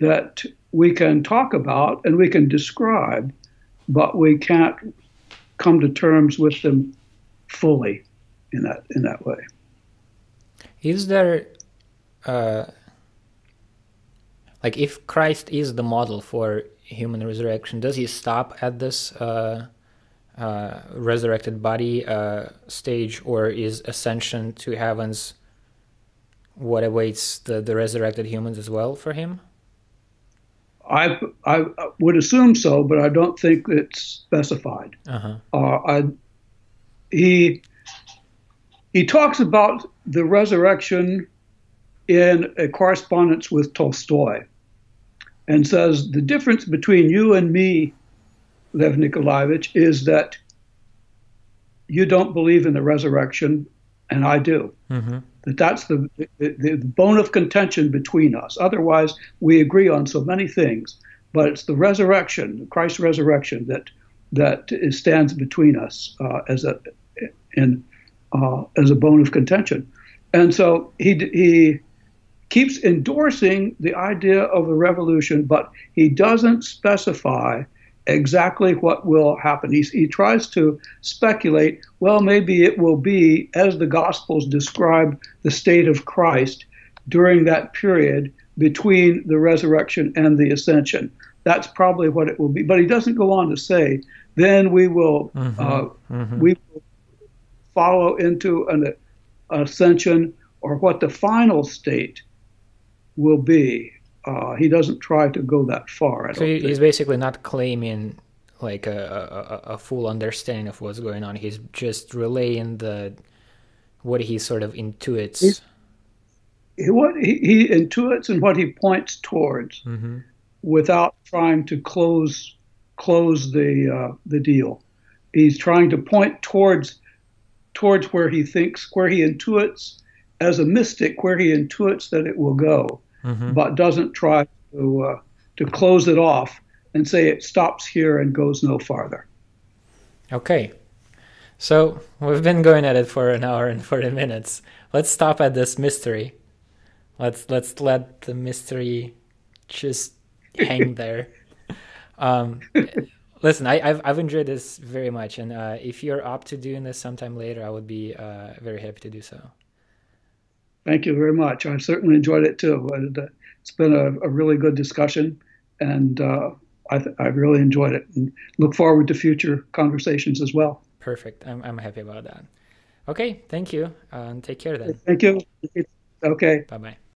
that we can talk about and we can describe, but we can't come to terms with them fully in that in that way. Is there, uh, like, if Christ is the model for human resurrection, does he stop at this uh, uh, resurrected body uh, stage, or is ascension to heavens what awaits the, the resurrected humans as well for him? I, I would assume so, but I don't think it's specified. Uh-huh. uh, I, he, he talks about the resurrection in a correspondence with Tolstoy and says, the difference between you and me, Lev Nikolaevich, is that you don't believe in the resurrection, and I do. Mm-hmm. That that's the, the, the bone of contention between us. Otherwise, we agree on so many things, but it's the resurrection, Christ's resurrection, that that stands between us uh, as a in uh, as a bone of contention. And so he he keeps endorsing the idea of the revolution, but he doesn't specify exactly what will happen. He, he tries to speculate, well, maybe it will be as the Gospels describe the state of Christ during that period between the resurrection and the ascension. That's probably what it will be. But he doesn't go on to say, then we will, mm-hmm. Uh, mm-hmm. we will follow into an, an ascension, or what the final state will be. Uh, he doesn't try to go that far. I so he's think. basically not claiming like a, a, a full understanding of what's going on. He's just relaying the what he sort of intuits. He's, he, what he, he intuits and what he points towards, mm-hmm. without trying to close close the uh, the deal. He's trying to point towards towards where he thinks, where he intuits as a mystic, where he intuits that it will go. Mm-hmm. But doesn't try to uh, to close it off and say it stops here and goes no farther. Okay, so we've been going at it for an hour and forty minutes. Let's stop at this mystery. Let's let's let the mystery just hang there. Um, listen, I, I've I've enjoyed this very much, and uh, if you're up to doing this sometime later, I would be uh, very happy to do so. Thank you very much. I certainly enjoyed it too. It's been a, a really good discussion, and uh, I, th I really enjoyed it. And look forward to future conversations as well. Perfect. I'm I'm happy about that. Okay. Thank you. And um, take care then. Thank you. Okay. Bye bye.